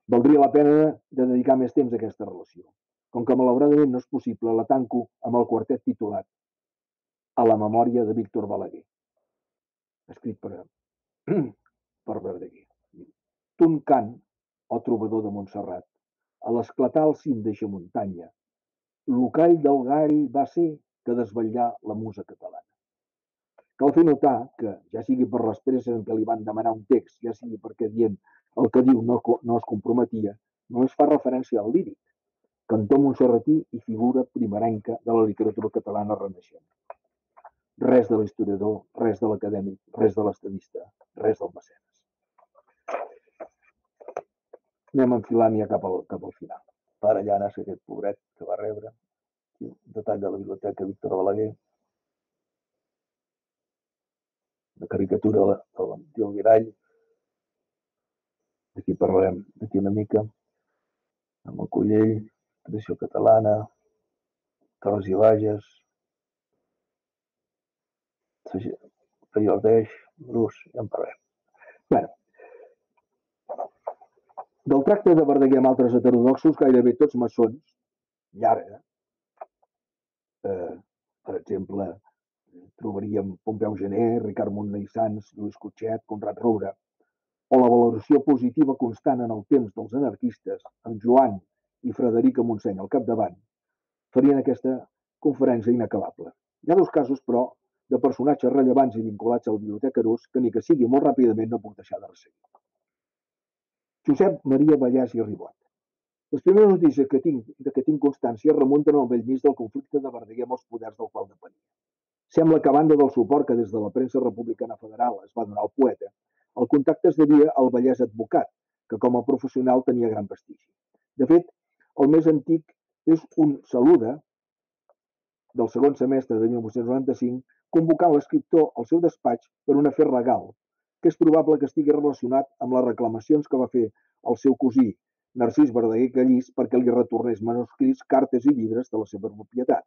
Valdria la pena de dedicar més temps a aquesta relació. Com que malauradament no és possible, la tanco amb el quartet titulat A la memòria de Víctor Balaguer, escrit per Verdaguer. Toncant, o trobador de Montserrat, a l'esclatar al cim d'eixa muntanya, l'ocall del gall va ser que desvetllà la musa catalana. Cal fer notar que, ja sigui per les presses en què li van demanar un text, ja sigui perquè dient el que diu no es comprometia, només fa referència al líric, cantó montserratí i figura primerenca de la literatura catalana renaixent. Res de l'historiador, res de l'acadèmic, res de l'estadista, res del mecenes. Anem enfilant ja cap al final. Per allà anàs aquest pobret que va rebre. Detall de la biblioteca Víctor Balaguer. La caricatura de la Valentí Almirall. Aquí parlarem d'aquí una mica. Amb el Cullell, tradició catalana, Torres i Bages, Pey i Ordeix, Arús, ja en parlarem. Bé. Del tracte de Verdaguer amb altres heterodoxos, gairebé tots maçons, llarga, per exemple, trobaríem Pompeu Gener, Ricard Munné i Sans, Lluís Cutxet, Conrat Roure, o la valoració positiva constant en el temps dels anarquistes, amb Joan i Frederica Montseny al capdavant, farien aquesta conferència inacabable. Hi ha 2 casos, però, de personatges rellevants i vinculats al biblioteca Arús que, ni que sigui molt ràpidament, no puc deixar de resseguir. Josep Maria Vallès i Ribot, Les primeres notícies de què tinc constància remunten al bell mig del conflicte de Verdaguer amb els poders del qual depenia. Sembla que, a banda del suport que des de la premsa republicana federal es va donar al poeta, el contacte es devia al Vallès advocat, que com a professional tenia gran prestigi. De fet, el més antic és un saluda del segon semestre de 1995 convocant l'escriptor al seu despatx per un afer legal, que és probable que estigui relacionat amb les reclamacions que va fer el seu cosí, Narcís Verdaguer Callís, perquè li retornés manuscrits, cartes i llibres de la seva propietat.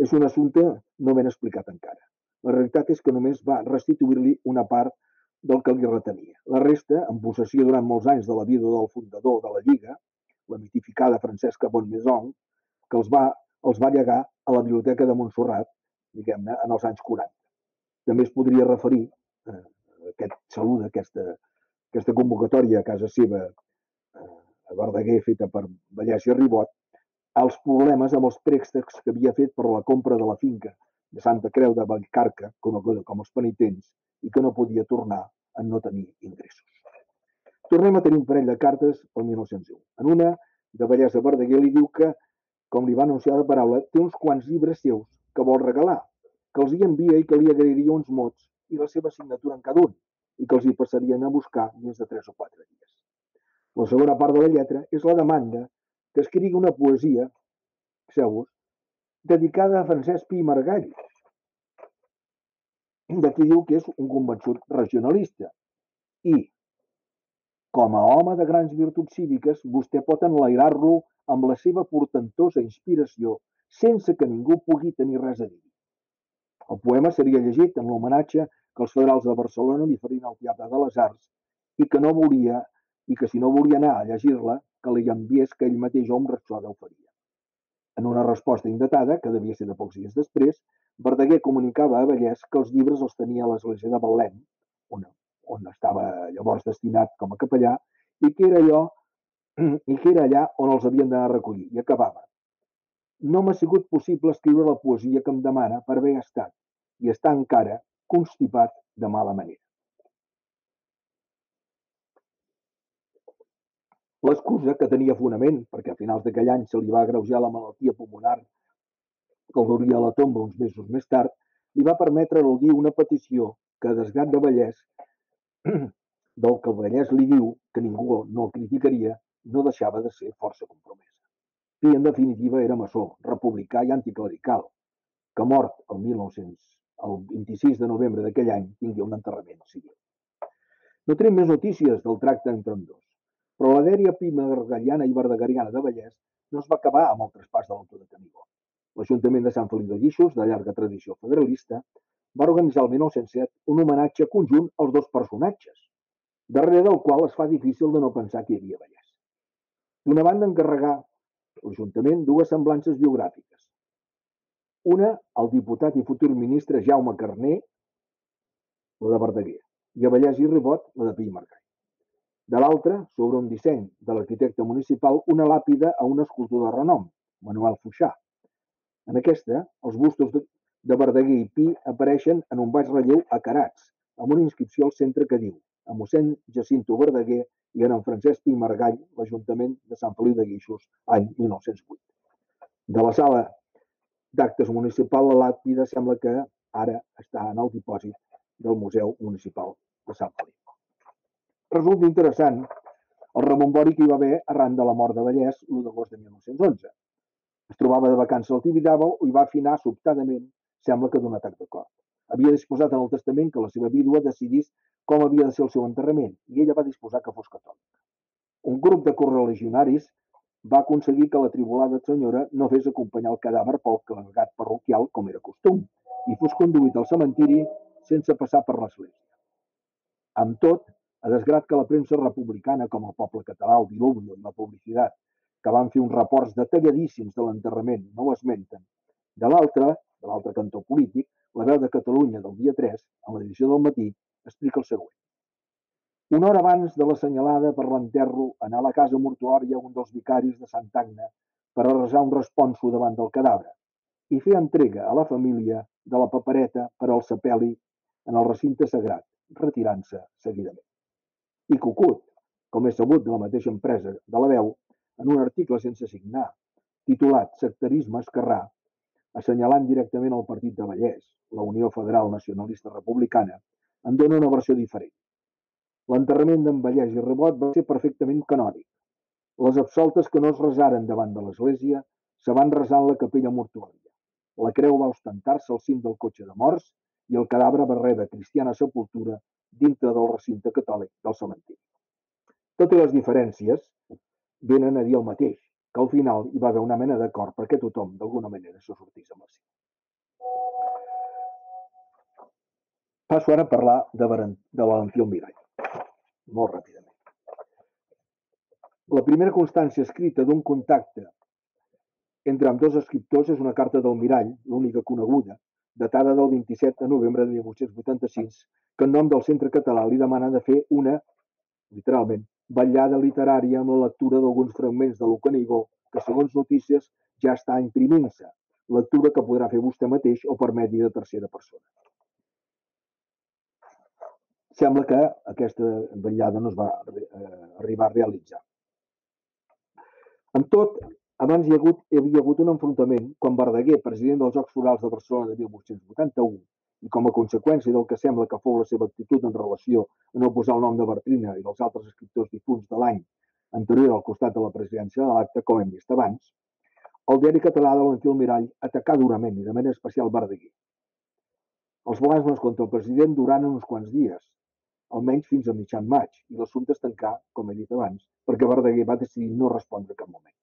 És un assumpte no ben explicat encara. La realitat és que només va restituir-li una part del que li retenia. La resta, en possessió durant molts anys de la vida del fundador de la Lliga, la mitificada Francesca Bonmaison, que els va llegar a la biblioteca de Montserrat, diguem-ne, en els anys 40. També es podria referir aquest salut, aquesta convocatòria a casa seva a Verdaguer feta per Vallès i Ribot, als problemes amb els préstecs que havia fet per la compra de la finca de Santa Creu de Vallcarca, coneguda com els penitents, i que no podia tornar en no tenir ingressos. Tornem a tenir un parell de cartes el 1901. En una, de Vallès a Verdaguer li diu que, com li va anunciar de paraula, té uns quants llibres seus que vol regalar, que els hi envia i que li agrairia uns mots i la seva signatura en cada un, i que els hi passarien a buscar dins de 3 o 4 dies. La segona part de la lletra és la demanda que escrigui una poesia, fixeu-vos, dedicada a Francesc Pi i Margall, de qui diu que és un convençut regionalista. I, com a home de grans virtuts cíviques, vostè pot enlairar-lo amb la seva portentosa inspiració sense que ningú pugui tenir res a dir. El poema seria llegit en l'homenatge que els federals de Barcelona li farien al Teatre de les Arts i que si no volia anar a llegir-la, que li enviés que ell mateix o un rapsoda ho faria. En una resposta indatada, que devia ser de pocs dies després, Verdaguer comunicava a Vallès que els llibres els tenia a l'església de Betlem, on estava llavors destinat com a capellà, i que era allà on els havien d'anar a recollir. I acabava. No m'ha sigut possible escriure la poesia que em demana per haver estat i està encara constipat de mala manera. L'excusa, que tenia fonament, perquè a finals d'aquell any se li va agreujar la malaltia pulmonar que el duria a la tomba uns mesos més tard, li va permetre eludir una petició que, a desgrat de Vallès, del que el Vallès li diu que ningú no el criticaria, no deixava de ser força compromesa. Pi, en definitiva, era maçó, republicà i anticlerical, que mort el 26 de novembre d'aquell any tingué un enterrament civil. No tenim més notícies del tracte entre ambdós, però la dèria pimargallana i verdagariana de Vallès no es va acabar amb el traspàs de l'autor de Canigó. L'Ajuntament de Sant Feliu de Guíxols, de llarga tradició federalista, va organitzar el 1907 un homenatge conjunt als dos personatges, darrere del qual es fa difícil de no pensar que hi havia Vallès. D'una banda, encarregà l'Ajuntament dues semblances biogràfiques. Una, el diputat i futur ministre Jaume Carner, la de Verdaguer, i a Vallès i Ribot, la de Pi i Margall. De l'altra, sobre un disseny de l'arquitecte municipal, una làpida a un escultor de renom, Manuel Fuixà. En aquesta, els bustos de Verdaguer i Pi apareixen en un baix relleu a Carats, amb una inscripció al centre que diu a mossèn Jacint Verdaguer i en Francesc Pi i Margall, l'Ajuntament de Sant Feliu de Guíxols, any 1908. De la sala d'actes municipal, la làpida sembla que ara està en el dipòsit del Museu Municipal de Sant Feliu. Resulta interessant el rebombori que hi va haver arran de la mort de Vallès l'1 d'agost de 1911. Es trobava de vacances al Tibidabo i va afinar sobtadament, sembla que d'un atac de cor. Havia disposat en el testament que la seva vídua decidís com havia de ser el seu enterrament, i ella va disposar que fos catòlica. Un grup de correligionaris va aconseguir que la tribulada senyora no fes acompanyar el cadàver pel clergat parroquial, com era costum, i fos conduït al cementiri sense passar per l'església. Amb tot, a desgrat que la premsa republicana, com el Poble Català, el Diluvio i la Publicitat, que van fer uns reports detalladíssims de l'enterrament, no ho esmenten. De l'altre cantó polític, La Veu de Catalunya del dia 3, en l'edició del matí, explica el següent. Una hora abans de l'assenyalada per l'enterro, anar a la casa mortuòria un dels vicaris de Sant Agne per arresar un responso davant del cadàver i fer entrega a la família de la papereta per al sepeli en el recinte sagrat, retirant-se seguidament. I Cucut, com és sabut de la mateixa empresa de La Veu, en un article sense signar, titulat Sectarisme Esquerrà, assenyalant directament el partit de Vallès, la Unió Federal Nacionalista Republicana, en dona una versió diferent. L'enterrament d'en Vallès i Ribot va ser perfectament canònic. Les absoltes que no es resaren davant de l'església se van resar en la capella mortuòria. La creu va ostentar-se al cim del cotxe de morts i el cadàver va rebre cristiana sepultura dintre del recinte catòlic del cementiri. Totes les diferències venen a dir el mateix, que al final hi va haver una mena d'acord perquè tothom d'alguna manera se sortís amb la seva. Passo ara a parlar de Valentí Almirall, molt ràpidament. La primera constància escrita d'un contacte entre ambdós escriptors és una carta d'Almirall, l'única coneguda, datada del 27 de novembre de 1886, que en nom del Centre Català li demana de fer una, literalment, vetllada literària amb la lectura d'alguns fragments de l'Ucanigó que, segons notícies, ja està imprimint-se, lectura que podrà fer vostè mateix o per medi de tercera persona. Sembla que aquesta vetllada no es va arribar a realitzar. Amb tot, abans hi havia hagut un enfrontament quan Verdaguer, president dels Jocs Florals de Barcelona de 1881, i com a conseqüència del que sembla que fou la seva actitud en relació a no posar el nom de Bartrina i dels altres escriptors difunts de l'any anterior al costat de la presidència de l'acte, com hem vist abans, el diari català de Valentí Almirall atacà durament i de manera especial Verdaguer. Els blasmes contra el president durant uns quants dies, almenys fins a mitjan maig, i l'assumpte es tancà, com he dit abans, perquè Verdaguer va decidir no respondre en cap moment.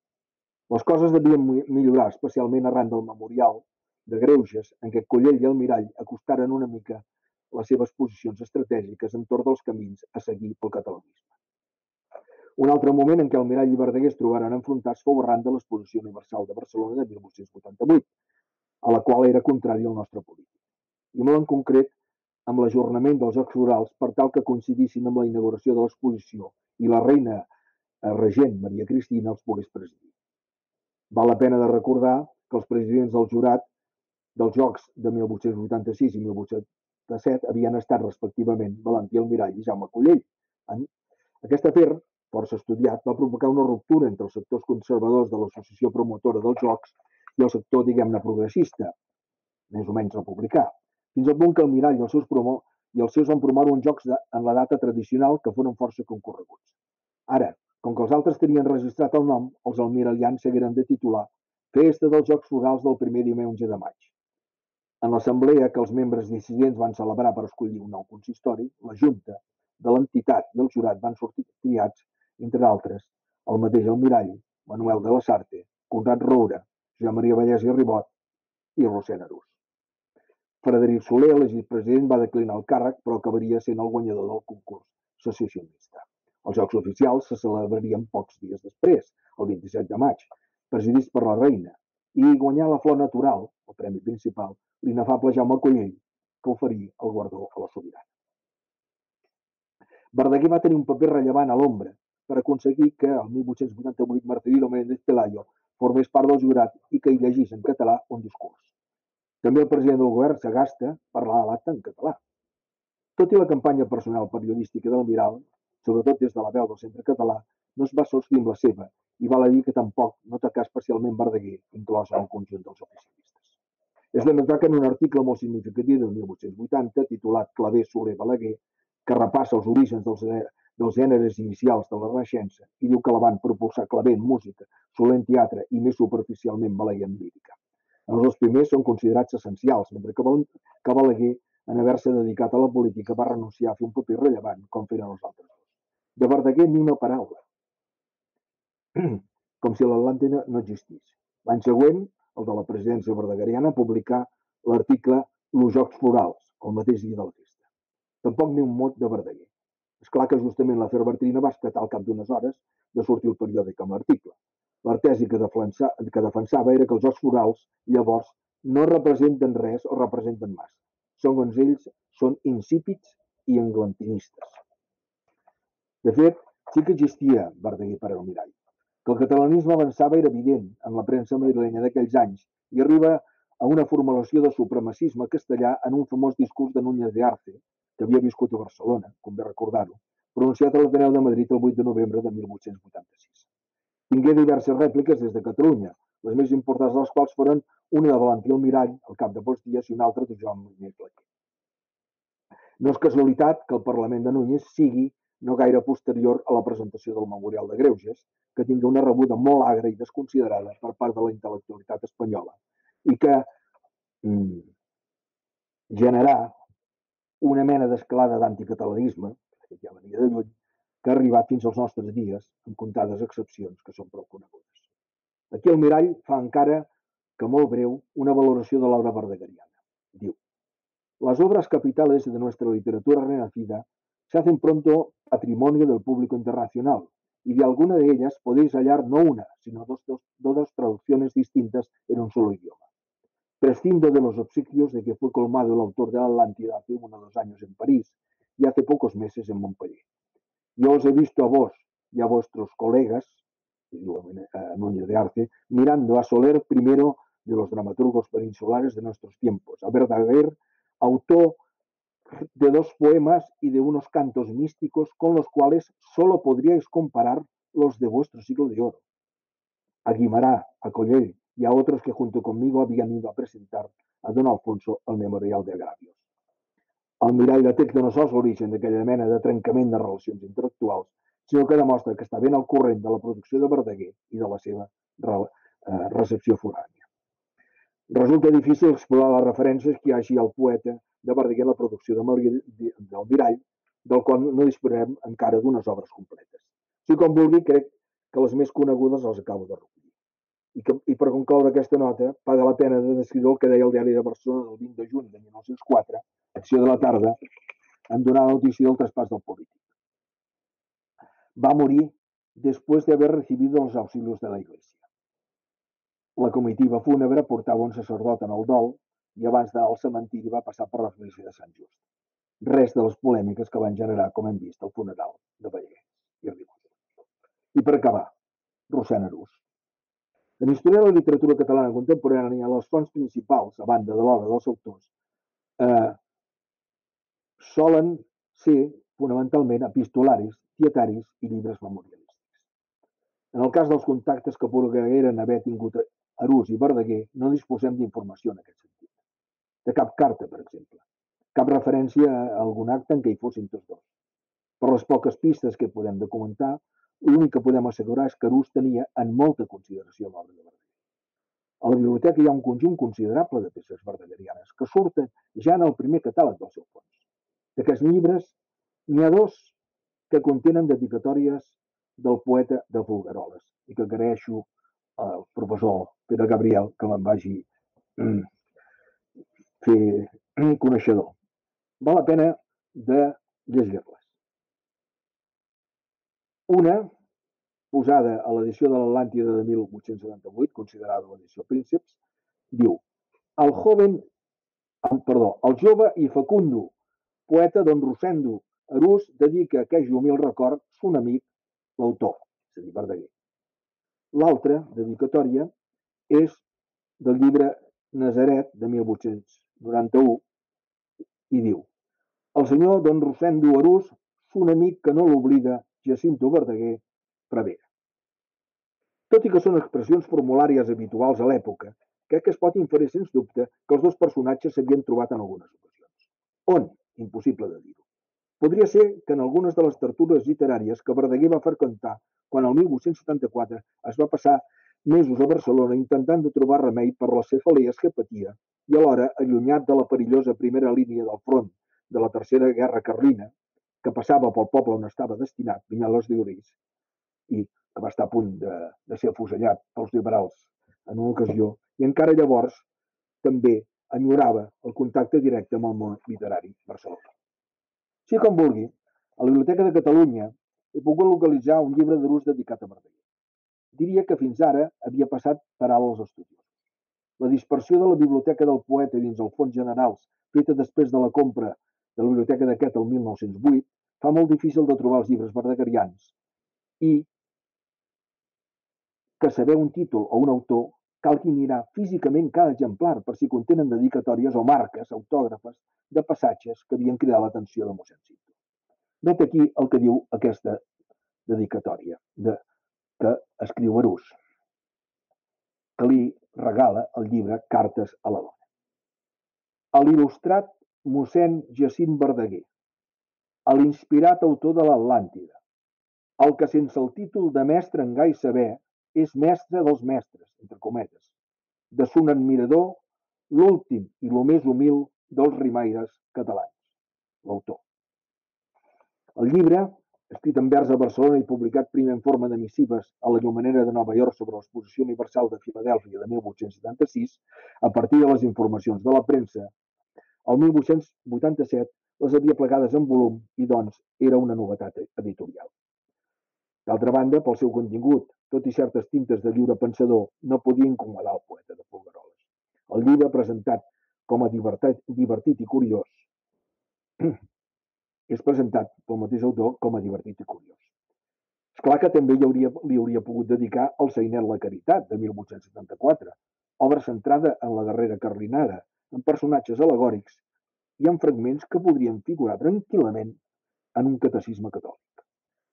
Les coses devien millorar, especialment arran del memorial de greuges en què Cullell i Almirall acostaren una mica les seves posicions estratègiques entorn dels camins a seguir pel catalanisme. Un altre moment en què Almirall i Verdaguer es trobaren enfrontats fou arran de l'Exposició Universal de Barcelona de 1888, a la qual era contrari el nostre polític, i molt en concret amb l'ajornament dels Jocs Florals per tal que coincidissin amb la inauguració de l'exposició i la reina regent Maria Cristina els pogués presidir. Val la pena de recordar que els presidents del jurat dels Jocs de 1886 i 1887 havien estat, respectivament, Valentí Almirall i Jaume Collell. Aquest afer, força estudiat, va provocar una ruptura entre els sectors conservadors de l'associació promotora dels Jocs i el sector, diguem-ne, progressista, més o menys republicà, fins al punt que Almirall i els seus van promoure uns Jocs en la data tradicional que foren força concorreguts. Ara, com que els altres tenien registrat el nom, els almirallians s'hagueren de titular Festa dels Jocs Florals del primer diumenge de maig. En l'assemblea que els membres dissidents van celebrar per escollir un nou consistori, la Junta de l'entitat i el jurat van sortir triats, entre altres, el mateix Almirall, Manuel de la Sarte, Conrat Roure, Josep Maria Vallès i Ribot i Rossend Arús. Frederic Soler, elegit president, va declinar el càrrec, però acabaria sent el guanyador del concurs secessionista. Els Jocs Oficials se celebrarien pocs dies després, el 27 de maig, presidits per la reina, i guanyar la flor natural, el premi principal, l'inefable Jaume Collell, que oferí el guardó a la sobirana. Verdaguer va tenir un paper rellevant a l'ombra per aconseguir que el 1888 Marcelino Menéndez y Pelayo formés part del jurat i que hi llegís en català un discurs. També el president del govern, Sagasta, parlava a l'acte en català. Tot i la campanya personal periodística de l'Almirall, sobretot des de la veu del Centre Català, no es va sortir amb la seva i val a dir que tampoc no atacà especialment Verdaguer, inclòs en el conjunt dels oficialistes. És de notar que en un article molt significatiu del 1880, titulat Clavé, Soler, Balaguer, que repassa els orígens dels gèneres inicials de la Renaixença i diu que la van propulsar Clavé en música, Soler en teatre i més superficialment Balaguer en lírica. Els dos primers són considerats essencials, mentre que Balaguer, en haver-se dedicat a la política, va renunciar a fer un paper rellevant com feren els altres. De Verdaguer ni una paraula, com si l'Atlàntida no existís. L'any següent, el de la presidència verdagueriana, publicà l'article Los Jocs Florals, el mateix dia de la festa. Tampoc ni un mot de Verdaguer. És clar que justament l'afer Bartrina va esclatar al cap d'unes hores de sortir el periòdic amb l'article. La tesi que defensava era que els Jocs Florals llavors no representen res o representen massa. Segons ells, són insípids i englantinistes. De fet, sí que existia Verdaguer per Almirall. Que el catalanisme avançava era evident en la premsa madrilenya d'aquells anys i arriba a una formulació de supremacisme castellà en un famós discurs de Núñez de Arce, que havia viscut a Barcelona, convé recordar-ho, pronunciat a l'Ateneu de Madrid el 8 de novembre de 1886. Tingué diverses rèpliques des de Catalunya, les més importants de les quals foren una de Valentí Almirall, al cap de pocs dies, i una altra de Joan Mañé i Flaquer. No és casualitat que el Parlament de Núñez sigui no gaire posterior a la presentació del Memorial de Greuges, que tingué una rebuda molt agra i desconsiderada per part de la intel·lectualitat espanyola i que generà una mena d'escalada d'anticatalanisme, que ja venia de lluny, que ha arribat fins als nostres dies, amb comptades excepcions que són prou conegudes. Aquí Almirall fa encara que molt breu una valoració de l'obra verdaderiana. Diu, «Las obras capitales de nuestra literatura renacida se hacen pronto patrimonio del público internacional y de alguna de ellas podéis hallar no una, sino dos traducciones distintas en un solo idioma. Prescindo de los obsequios de que fue colmado el autor de La Atlántida hace uno o dos años en París y hace pocos meses en Montpellier. Yo os he visto a vos y a vuestros colegas, a Núñez de Arce, mirando a Soler, primero de los dramaturgos peninsulares de nuestros tiempos, a Verdaguer, autor de dos poemas y de unos cantos místicos con los cuales solo podríais comparar los de vuestro siglo de oro, a Guimerà, a Cullell y a otros que junto conmigo habían ido a presentar a don Alfonso al Memorial de Agravios. Almirall detecta no sols l'origen d'aquella mena de trencament de relacions intel·lectuals, sinó que demostra que està ben al corrent de la producció de Verdaguer i de la seva recepció forània. Resulta difícil explorar les referències que hi hagi al poeta de Verdaguer en la producció d'Almirall, del qual no disposarem encara d'unes obres completes. Si com vulgui, crec que les més conegudes les acabo de recollir. I per concloure aquesta nota, paga la pena de descriure el que deia el Diari de Barcelona del 20 de juny de 1904, Acció de la tarda, en donar la notícia del traspàs del polític. Va morir després d'haver recibit els auxilios de la Iglesia. La comitiva fúnebre portava un sacerdot en el dol i abans del cementiri va passar per l'església de Sant Just. Res de les polèmiques que van generar, com hem vist, el funeral de Balaguer i Ribot. I per acabar, Rossend Arús. En història de la literatura catalana contemporània, les fonts principals, a banda de l'obra dels autors, solen ser fonamentalment epistolaris, tietaris i llibres memorialístics. En el cas dels contactes que pogueren haver tingut Arús i Verdaguer, no disposem d'informació en aquest sentit. De cap carta, per exemple. Cap referència a algun acte en què hi fossin tots dos. Per les poques pistes que podem documentar, l'únic que podem assegurar és que Arús tenia en molta consideració l'obra de Verdaguer. A la biblioteca hi ha un conjunt considerable de peces verdaguerianes que surten ja en el primer catàleg del seu fons. D'aquests llibres n'hi ha dos que contenen dedicatòries del poeta de Folgueroles i que agraeixo al professor Pere Cabrero que me'n vagi fer coneixedor. Val la pena de llegir-les. Una, posada a l'edició de l'Atlàntida de 1878, considerada l'edició Prínceps, diu el jove i fecundo poeta d'on Rossend Arús dedica a aqueix humil record son amic l'autor, és a dir, Verdaguer. L'altra dedicatòria és del llibre Nazaret de 1891 i diu el senyor d'on Rossend Arús son amic que no l'oblida Jacint Verdaguer prevera. Tot i que són expressions formulàries habituals a l'època, crec que es pot inferir sens dubte que els dos personatges s'havien trobat en algunes ocasions. On? Impossible de dir-ho. Podria ser que en algunes de les tertúlies literàries que Verdaguer va freqüentar quan el 1874 es va passar mesos a Barcelona intentant de trobar remei per les cefalees que patia i alhora allunyat de la perillosa primera línia del front de la Tercera Guerra Carlina que passava pel poble on estava destinat, Vinyols i Orís, i que va estar a punt de ser afusellat pels liberals en una ocasió i encara llavors també enyorava el contacte directe amb el món literari barcelonà. Si com vulgui, a la Biblioteca de Catalunya he pogut localitzar un llibre d'Arús dedicat a Verdaguer. Diria que fins ara havia passat per alt als estudis. La dispersió de la biblioteca del poeta dins els fons generals feta després de la compra de la biblioteca d'aquest el 1908 fa molt difícil de trobar els llibres verdaguerians i que saber un títol o un autor calgui mirar físicament cada exemplar per si contenen dedicatòries o marques, autògrafes, de passatges que havien cridat l'atenció de mossèn Cinto. Vet aquí el que diu aquesta dedicatòria de que escriu Arús, que li regala el llibre Cartes a la dona. A l'il·lustrat mossèn Jacint Verdaguer, a l'inspirat autor de l'Atlàntida, el que sense el títol de mestre en gai saber és mestre dels mestres, entre cometes, de son admirador, l'últim i el més humil dels rimaires catalans, l'autor. El llibre, escrit en vers a Barcelona i publicat primer en forma de missives a la Llumenera de Nova York sobre l'exposició universal de Filadèlfia de 1876, a partir de les informacions de la premsa, el 1887 les havia plegades en volum i, doncs, era una novetat editorial. D'altra banda, pel seu contingut, tot i certes tintes de lliure pensador, no podia incomodar el poeta de Folgueroles. El llibre, presentat com a divertit i curiós, és presentat pel mateix autor com a divertit i curiós. És clar que també li hauria pogut dedicar El sainet la caritat, de 1874, obra centrada en la guerrera carlinada, en personatges al·legòrics i en fragments que podrien figurar tranquil·lament en un catecisme catòlic.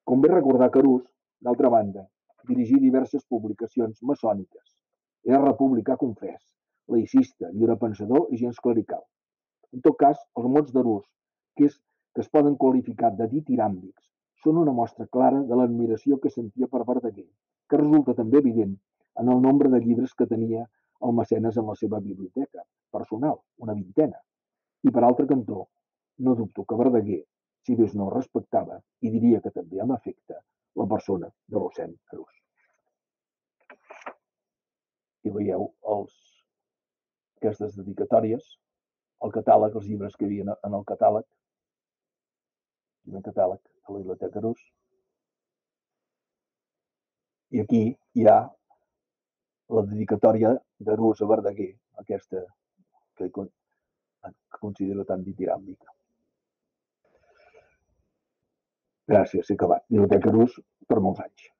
Convé recordar que Arús, d'altra banda, dirigí diverses publicacions maçòniques. Era republicà confés, laïcista, lliurepensador i gens clerical. En tot cas, els mots d'Arús, que es poden qualificar de ditiràmbics, són una mostra clara de l'admiració que sentia per Verdaguer, que resulta també evident en el nombre de llibres que tenia el mecenes en la seva biblioteca personal, una vintena. I per altre cantó, no dubto que Verdaguer, si més no, respectava, i diria que també amb afecte, la persona de Rossend Arús. I veieu aquestes dedicatòries, el catàleg, els llibres que hi havia en el catàleg, de la Biblioteca Arús. I aquí hi ha la dedicatòria d'Arús a Verdaguer, aquesta que considero tan ditiràmbica. Gràcies, he acabat. Biblioteca Arús per molts anys.